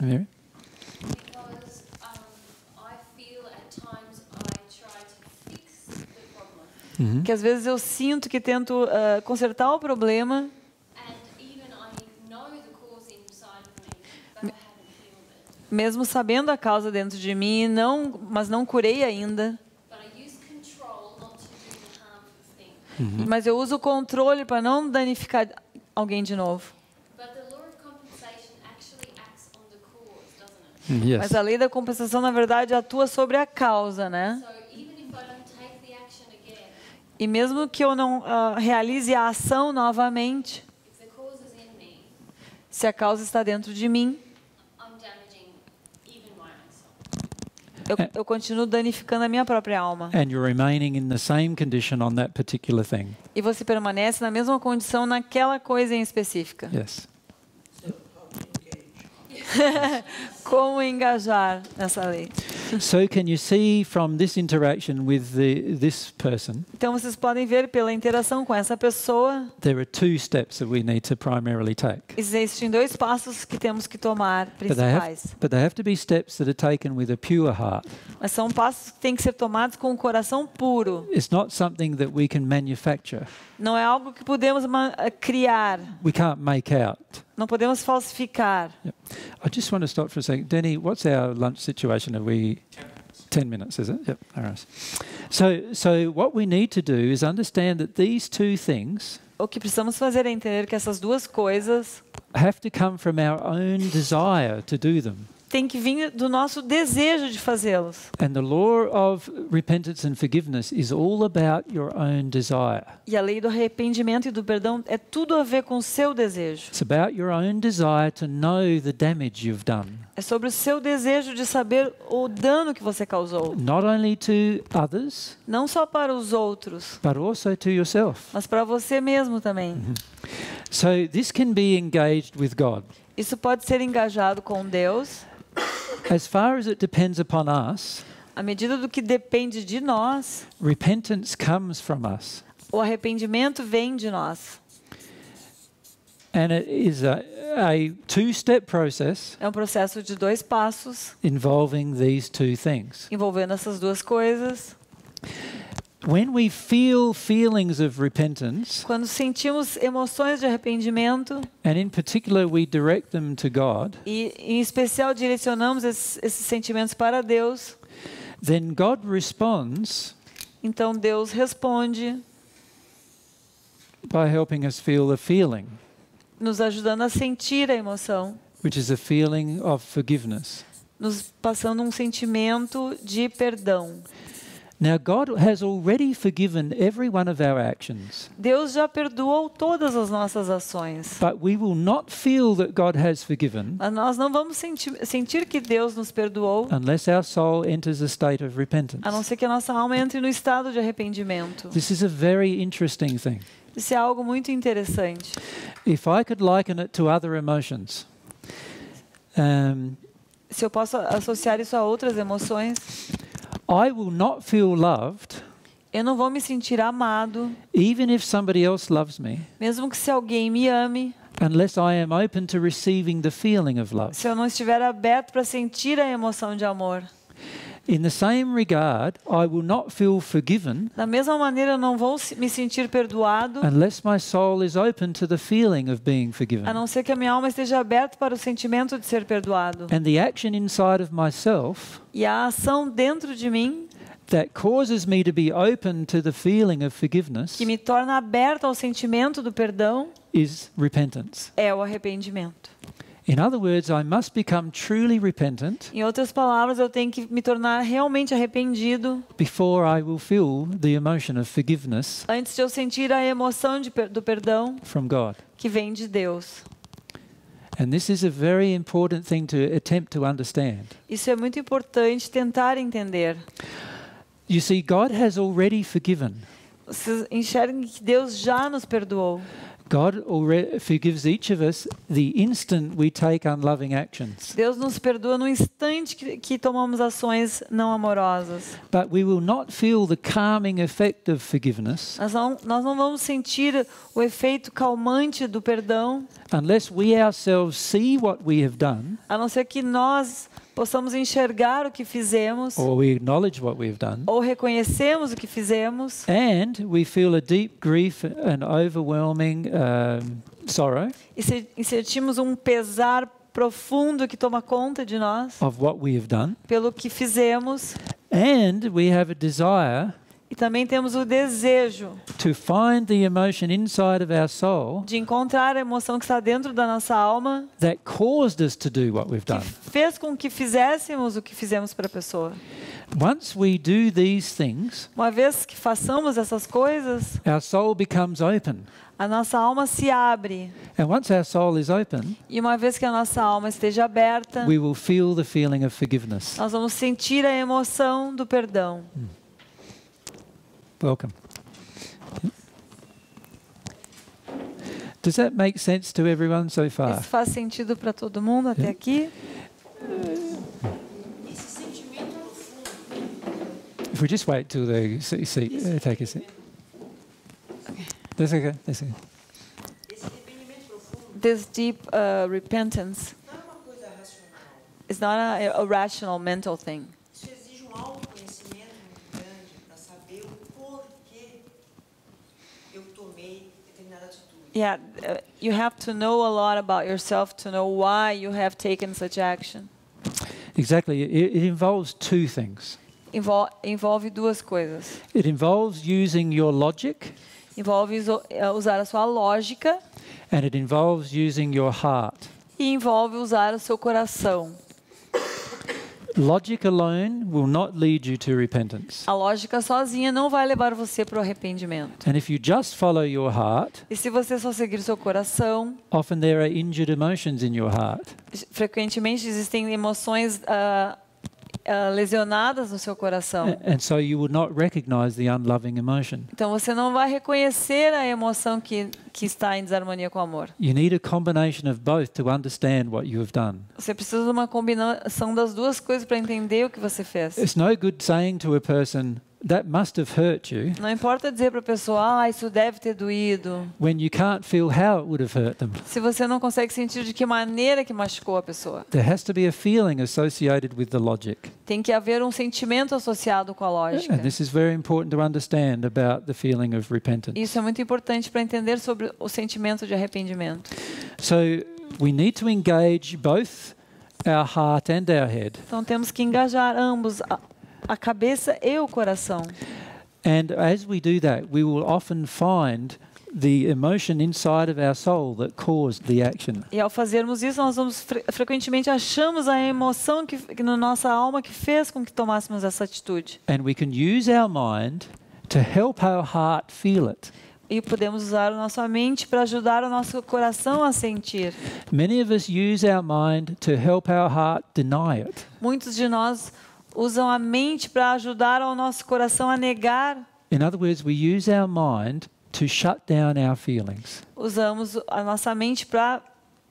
Mary? Mm-hmm. Que às vezes eu sinto que tento uh, consertar o problema mesmo sabendo a causa dentro de mim, não, mas não curei ainda. Uhum. Mas eu uso o controle para não danificar alguém de novo. Yes. Mas a lei da compensação, na verdade, atua sobre a causa, né? E mesmo que eu não uh, realize a ação novamente, se a causa está dentro de mim, eu, eu continuo danificando a minha própria alma. And you're remaining in the same condition on that particular thing. E você permanece na mesma condição naquela coisa em específica. Yes. Como engajar nessa lei? So can you see from this interaction with the, this person? Então vocês podem ver pela interação com essa pessoa. There are two steps that we need to primarily take. Existem dois passos que temos que tomar principais. But they have to be steps that are taken with a pure heart. Mas são passos que têm que ser tomados com um coração puro. It's not something that we can manufacture. Não é algo que podemos criar. We can't make out. Não podemos falsificar. Yeah. I just want to stop for a second. Denny, what's our lunch situation? Are we ten minutes, is it? Yep. All right. So, so what we need to do is understand that these two things. O que precisamos fazer é entender que essas duas coisas have to come from our own desire to do them. Tem que vir do nosso desejo de fazê-los. And the law of repentance and forgiveness is all about your own desire. E a lei do arrependimento e do perdão é tudo a ver com o seu desejo. It's about your own desire to know the damage you've done. É sobre o seu desejo de saber o dano que você causou. Not only to others, não só para os outros, but also to yourself. Mas para você mesmo também. Mm-hmm. So this can be engaged with God. Isso pode ser engajado com Deus. As far as it depends upon us, à medida do que depende de nós, repentance comes from us. O arrependimento vem de nós. And it is a, a two-step process. É um processo de dois passos. Involving these two things. Envolvendo essas duas coisas. When we feel feelings of repentance, quando sentimos emoções de arrependimento, and in particular we direct them to God, e em especial direcionamos esses, esses sentimentos para Deus, then God responds. Então Deus responde. By helping us feel the feeling. Nos ajudando a sentir a emoção. Which is a feeling of forgiveness. Nos passando um sentimento de perdão. Now God has already forgiven every one of our actions. Deus já perdoou todas as nossas ações. But we will not feel that God has forgiven. Mas nós não vamos sentir, sentir que Deus nos perdoou. Unless our soul enters a state of repentance. A não ser que a nossa alma entre no estado de arrependimento. This is a very interesting thing. Isso é algo muito interessante. If I could liken it to other emotions. Um, Se eu posso associar isso a outras emoções. I will not feel loved. Eu não vou me sentir amado. Even if somebody else loves me. Mesmo que se alguém me ame. Unless I am open to receiving the feeling of love. Se eu não estiver aberto para sentir a emoção de amor. In the same regard, I will not feel forgiven. Da mesma maneira, eu não vou me sentir perdoado. Unless my soul is open to the feeling of being forgiven. A não ser que a minha alma esteja aberta para o sentimento de ser perdoado. And the action inside of myself. E a ação dentro de mim. That causes me to be open to the feeling of forgiveness. Que me torna aberto ao sentimento do perdão. Is repentance. É o arrependimento. In other words, I must become truly repentant. Em outras palavras, eu tenho que me tornar realmente arrependido. Before I will feel the emotion of forgiveness. Antes de eu sentir a emoção de, do perdão. From God. Que vem de Deus. And this is a very important thing to attempt to understand. Isso é muito importante tentar entender. You see, God has already forgiven. Vocês enxergam que Deus já nos perdoou. God already forgives each of us the instant we take unloving actions. Deus nos perdoa no instante que, que tomamos ações não amorosas. But we will not feel the calming effect of forgiveness. Nós não, nós não vamos sentir o efeito calmante do perdão. Unless we ourselves see what we have done. A não ser que nós possamos enxergar o que fizemos. Or we acknowledge what we've done. Ou reconhecemos o que fizemos. And we feel a deep grief and overwhelming um, sorrow. E sentimos um pesar profundo que toma conta de nós, of what we have done, pelo que fizemos, and we have a desire, e também temos o desejo, to find the emotion inside of our soul, de encontrar a emoção que está dentro da nossa alma, that caused us to do what we've done, que fez com que fizéssemos o que fizemos para a pessoa. Once we do these things, uma vez que façamos essas coisas, our soul becomes open. A nossa alma se abre. And once our soul is open, e uma vez que a nossa alma esteja aberta, we will feel the feeling of forgiveness. Nós vamos sentir a emoção do perdão. Hmm. Welcome. Does that make sense to everyone so far? Isso faz sentido para todo mundo até yeah. aqui? If we just wait till they see, see, uh, take a seat. Okay. That's okay. That's okay. This deep uh, repentance is not a, a rational mental thing. Yeah, uh, you have to know a lot about yourself to know why you have taken such action. Exactly. It, it involves two things. Invol envolve duas coisas. It involves using your logic. Envolve usar a sua lógica. And it involves using your heart. E envolve usar o seu coração. Logic alone will not lead you to repentance. A lógica sozinha não vai levar você para o arrependimento. And if you just follow your heart, e se você só seguir seu coração, often there are injured emotions in your heart. Frequentemente existem emoções uh, Uh, lesionadas no seu coração. And so you will not recognize the unloving emotion. Então você não vai reconhecer a emoção que que está em desarmonia com o amor. You need a combination of both to understand what you have done. Você precisa de uma combinação das duas coisas para entender o que você fez. It's no good saying to a person that must have hurt you. Não importa dizer para a pessoa, ah, isso deve ter doído. When you can't feel how it would have hurt them. Se você não consegue sentir de que maneira que machucou a pessoa. There has to be a feeling associated with the logic. Tem que haver um sentimento associado com a lógica. And this is very important to understand about the feeling of repentance. Isso é muito importante para entender sobre o sentimento de arrependimento. So we need to engage both our heart and our head. Então temos que engajar ambos. A a cabeça e o coração. And as we do that, we will often find the emotion inside of our soul that caused the action. E ao fazermos isso, nós vamos fre frequentemente achamos a emoção que, que na nossa alma que fez com que tomássemos essa atitude. And we can use our mind to help our heart feel it. E podemos usar a nossa mente para ajudar o nosso coração a sentir. Many of us use our mind to help our heart deny it. Muitos de nós usam a mente para ajudar o nosso coração a negar. In other words, we use our mind to shut down our feelings. Usamos a nossa mente para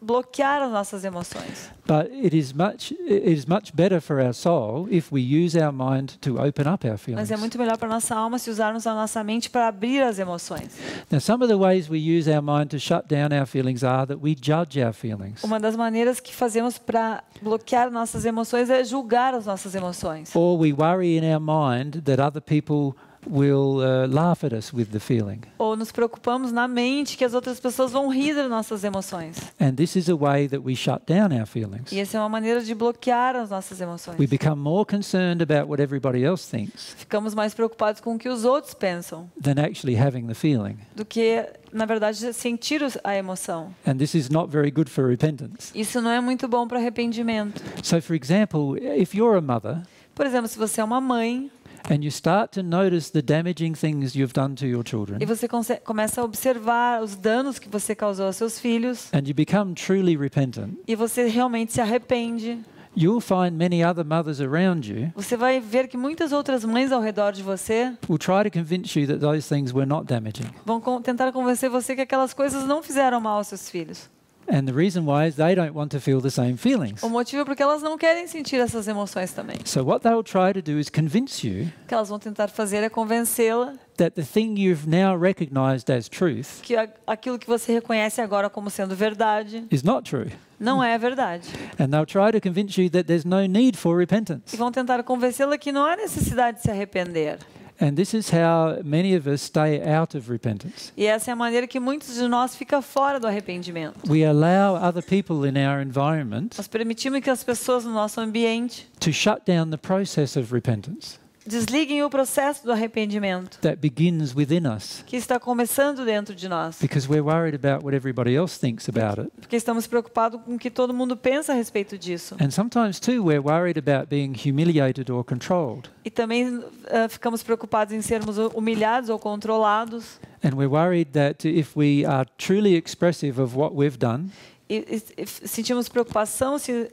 bloquear as nossas emoções. But it is much it is much better for our soul if we use our mind to open up our feelings. Mas é muito melhor para nossa alma se usarmos a nossa mente para abrir as emoções. Now, some of the ways we use our mind to shut down our feelings are that we judge our feelings. Uma das maneiras que fazemos para bloquear nossas emoções é julgar as nossas emoções. Or we worry in our mind that other people will uh, laugh at us with the feeling. Ou nos preocupamos na mente que as outras pessoas vão rir das nossas emoções. And this is a way that we shut down our feelings. E essa é uma maneira de bloquear as nossas emoções. We become more concerned about what everybody else thinks. Ficamos mais preocupados com o que os outros pensam. Than actually having the feeling. Do que na verdade sentir a emoção. And this is not very good for repentance. Isso não é muito bom para arrependimento. So for example, if you're a mother, por exemplo, se você é uma mãe, and you start to notice the damaging things you've done to your children. E você começa a observar os danos que você causou aos seus filhos. And you become truly repentant. E você realmente se arrepende. You'll find many other mothers around you. Você vai ver que muitas outras mães ao redor de você will try to convince you that those things were not damaging. Vão tentar convencer você que aquelas coisas não fizeram mal aos seus filhos. And the reason why is they don't want to feel the same feelings. O motivo é porque elas não querem sentir essas emoções também. So what they'll try to do is convince you. O que elas vão tentar fazer é convencê-la. That the thing you've now recognized as truth. Que aquilo que você reconhece agora como sendo verdade. Is not true. Não é verdade. And they'll try to convince you that there's no need for repentance. E vão tentar convencê-la que não há necessidade de se arrepender. And this is how many of us stay out of repentance. E essa é a maneira que muitos de nós fica fora do arrependimento. We allow other people in our environment. Nós permitimos que as pessoas no nosso ambiente to shut down the process of repentance. Desliguem o processo do arrependimento that begins within us, que está começando dentro de nós, because we're worried about what everybody else thinks about it. Porque estamos preocupados com o que todo mundo pensa a respeito disso. And sometimes too we're worried about being humiliated or controlled. E também uh, ficamos preocupados em sermos humilhados ou controlados. And we're worried that if we are truly expressive of what we've done, e, e, e sentimos preocupação se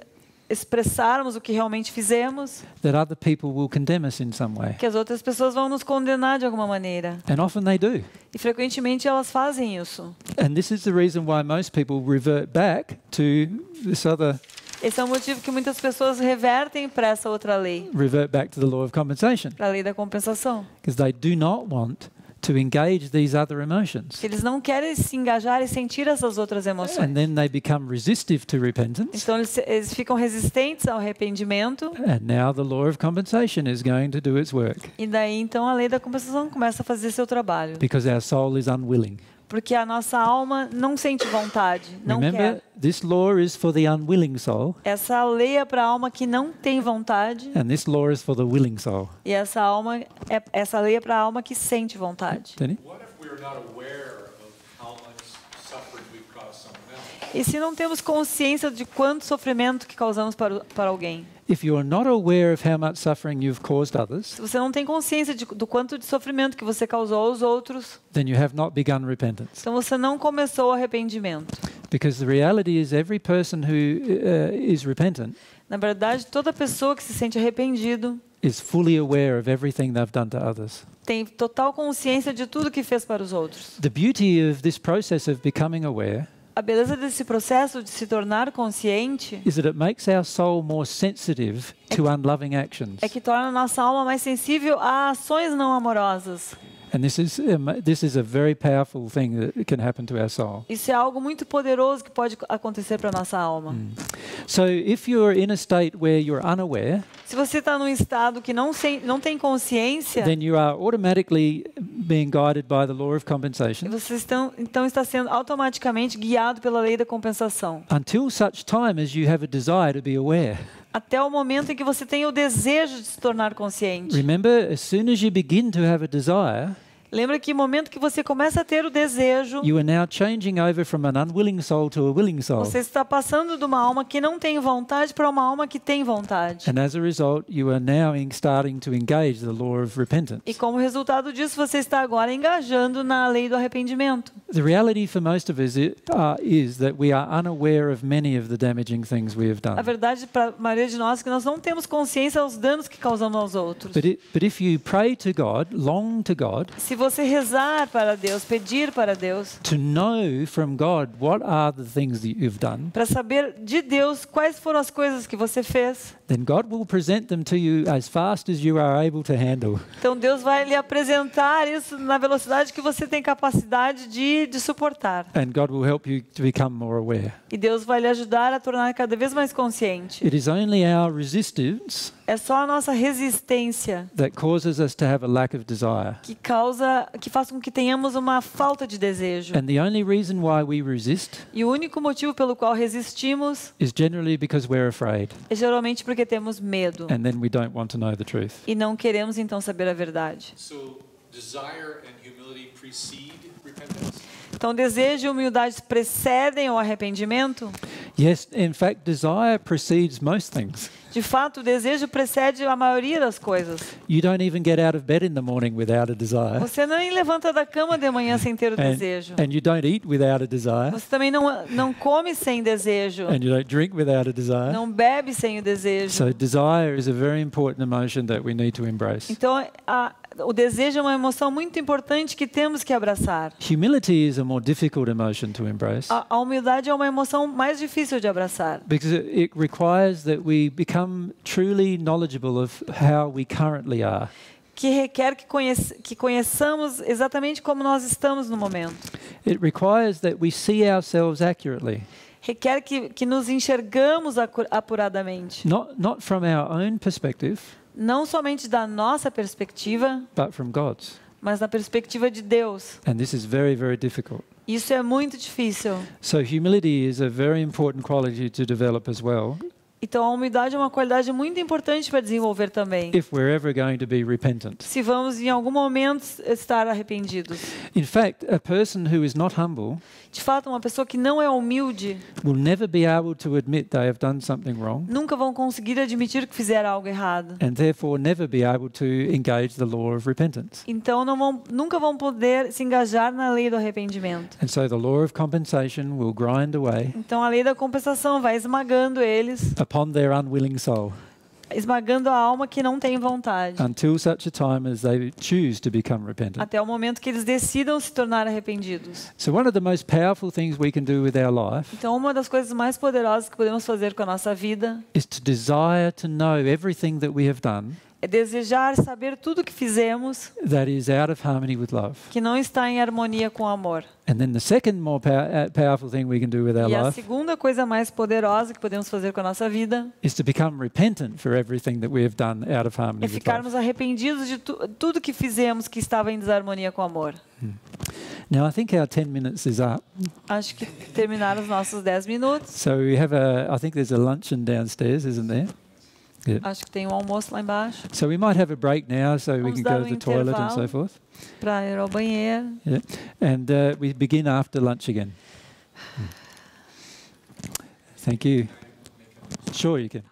expressarmos o que realmente fizemos, that other people will condemn us in some way. Que as outras pessoas vão nos condenar de alguma maneira. And often they do. E frequentemente elas fazem isso. And this is the reason why most people revert back to this other. Esse é o motivo que muitas pessoas revertem para essa outra lei. Revert back to the law of compensation. Para a lei da compensação. Because they do not want to engage these other emotions. Eles não querem se engajar e sentir essas outras emoções. And then they become resistive to repentance. Então eles, eles ficam resistentes ao arrependimento. And now the law of compensation is going to do its work. E daí então a lei da compensação começa a fazer seu trabalho. Because our soul is unwilling. Porque a nossa alma não sente vontade, não Remember, quer. This law is for the unwilling soul. Essa lei é para a alma que não tem vontade. And this law is for the willing soul. E essa alma é, essa lei é para a alma que sente vontade. E se não temos consciência de quanto sofrimento que causamos para, para alguém? If you are not aware of how much suffering you've caused others, se você não tem consciência de, do quanto de sofrimento que você causou aos outros, then you have not begun repentance. Então você não começou o arrependimento. Because the reality is every person who uh, is repentant. Na verdade, toda pessoa que se sente arrependido is fully aware of everything they've done to others. Tem total consciência de tudo que fez para os outros. The beauty of this process of becoming aware. A beleza desse processo de se tornar consciente is that it makes our soul more sensitive to unloving actions. É que torna a nossa alma mais sensível a ações não amorosas. And this is this is a very powerful thing that can happen to our soul. Isso é algo muito poderoso que pode acontecer para nossa alma. Mm. So if you're in a state where you're unaware, se você está num estado que não sem, não tem consciência, then you are automatically being guided by the law of compensation. Você estão, então está sendo automaticamente guiado pela lei da compensação. Until such time as you have a desire to be aware. Até o momento em que você tem o desejo de se tornar consciente. Remember, as soon as you begin to have a desire, lembra que no momento que você começa a ter o desejo, you are now changing over from an unwilling soul to a willing soul. Você está passando de uma alma que não tem vontade para uma alma que tem vontade. And as a result, you are now starting to engage the law of repentance. E como resultado disso, você está agora engajando na lei do arrependimento. The reality for most of us is that we are unaware of many of the damaging things we have done. A verdade para a maioria de nós é que nós não temos consciência dos danos que causamos aos outros. But, it, but if you pray to God, long to God. Se você rezar para Deus, pedir para Deus. To know from God what are the things that you've done. Para saber de Deus quais foram as coisas que você fez. Then God will present them to you as fast as you are able to handle. Então Deus vai lhe apresentar isso na velocidade que você tem capacidade de de suportar. And God will help you to become more aware. E Deus vai lhe ajudar a tornar cada vez mais consciente. It is only our resistance. É só a nossa resistência that causes us to have a lack of desire. Que causa, que faz com que tenhamos uma falta de desejo. And the only reason why we resist. E o único motivo pelo qual resistimos is generally because we're afraid. É geralmente porque temos medo. And then we don't want to know the truth. E não queremos então saber a verdade. So desire and humility precede repentance. Então, desejo e humildade precedem o arrependimento? Yes, in fact, desire precedes most things. De fato, o desejo precede a maioria das coisas. You don't even get out of bed in the morning without a desire. Você não levanta da cama de manhã sem ter o and, desejo. And you don't eat without a desire. Você também não não come sem desejo. And you don't drink without a desire. Não bebe sem o desejo. So, desire is a very important emotion that we need to embrace. Então, a, o desejo é uma emoção muito importante que temos que abraçar. Humility is a more difficult emotion to embrace. A, a humildade é uma emoção mais difícil de abraçar. Because it, it requires that we become truly knowledgeable of how we currently are. Que requer que, conhece, que conheçamos exatamente como nós estamos no momento. It requires that we see ourselves accurately. Requer que, que nos enxergamos apuradamente. Not, not from our own perspective. não somente da nossa perspectiva, but from God's. Mas da perspectiva de Deus. And this is very, very difficult. Isso é muito difícil. So humility is a very important quality to develop as well. Então a humildade é uma qualidade muito importante para desenvolver também. If we're ever going to be repentant. Se vamos em algum momento estar arrependidos. In fact, a person who is not humble, de fato, uma pessoa que não é humilde, will never be able to admit they have done something wrong. Nunca vão conseguir admitir que fizeram algo errado. And therefore never be able to engage the law of repentance. Então não vão, nunca vão poder se engajar na lei do arrependimento. And so the law of compensation will grind away. Então a lei da compensação vai esmagando eles. Upon their unwilling soul. Esmagando a alma que não tem vontade. Until such a time as they choose to become repentant. Até o momento que eles decidam se tornar arrependidos. So one of the most powerful things we can do with our life. Então uma das coisas mais poderosas que podemos fazer com a nossa vida is to desire to know everything that we have done. É desejar saber tudo o que fizemos that is out of harmony with love. Que não está em harmonia com o amor. And then the second more power, powerful thing we can do with our life. E a segunda coisa mais poderosa que podemos fazer com a nossa vida is to become repentant for everything that we have done out of harmony with love. É ficarmos arrependidos de tu, tudo que fizemos que estava em desarmonia com o amor. Hmm. Now I think our ten minutes is up. Acho que terminaram os nossos dez minutos. So we have a I think there's a luncheon downstairs, isn't there? Yeah. Acho que tem um almoço lá embaixo. So we might have a break now, so Vamos we can go um to the toilet and so forth. Para ir ao banheiro. Yeah. And uh, we begin after lunch again. Thank you. Sure, you can.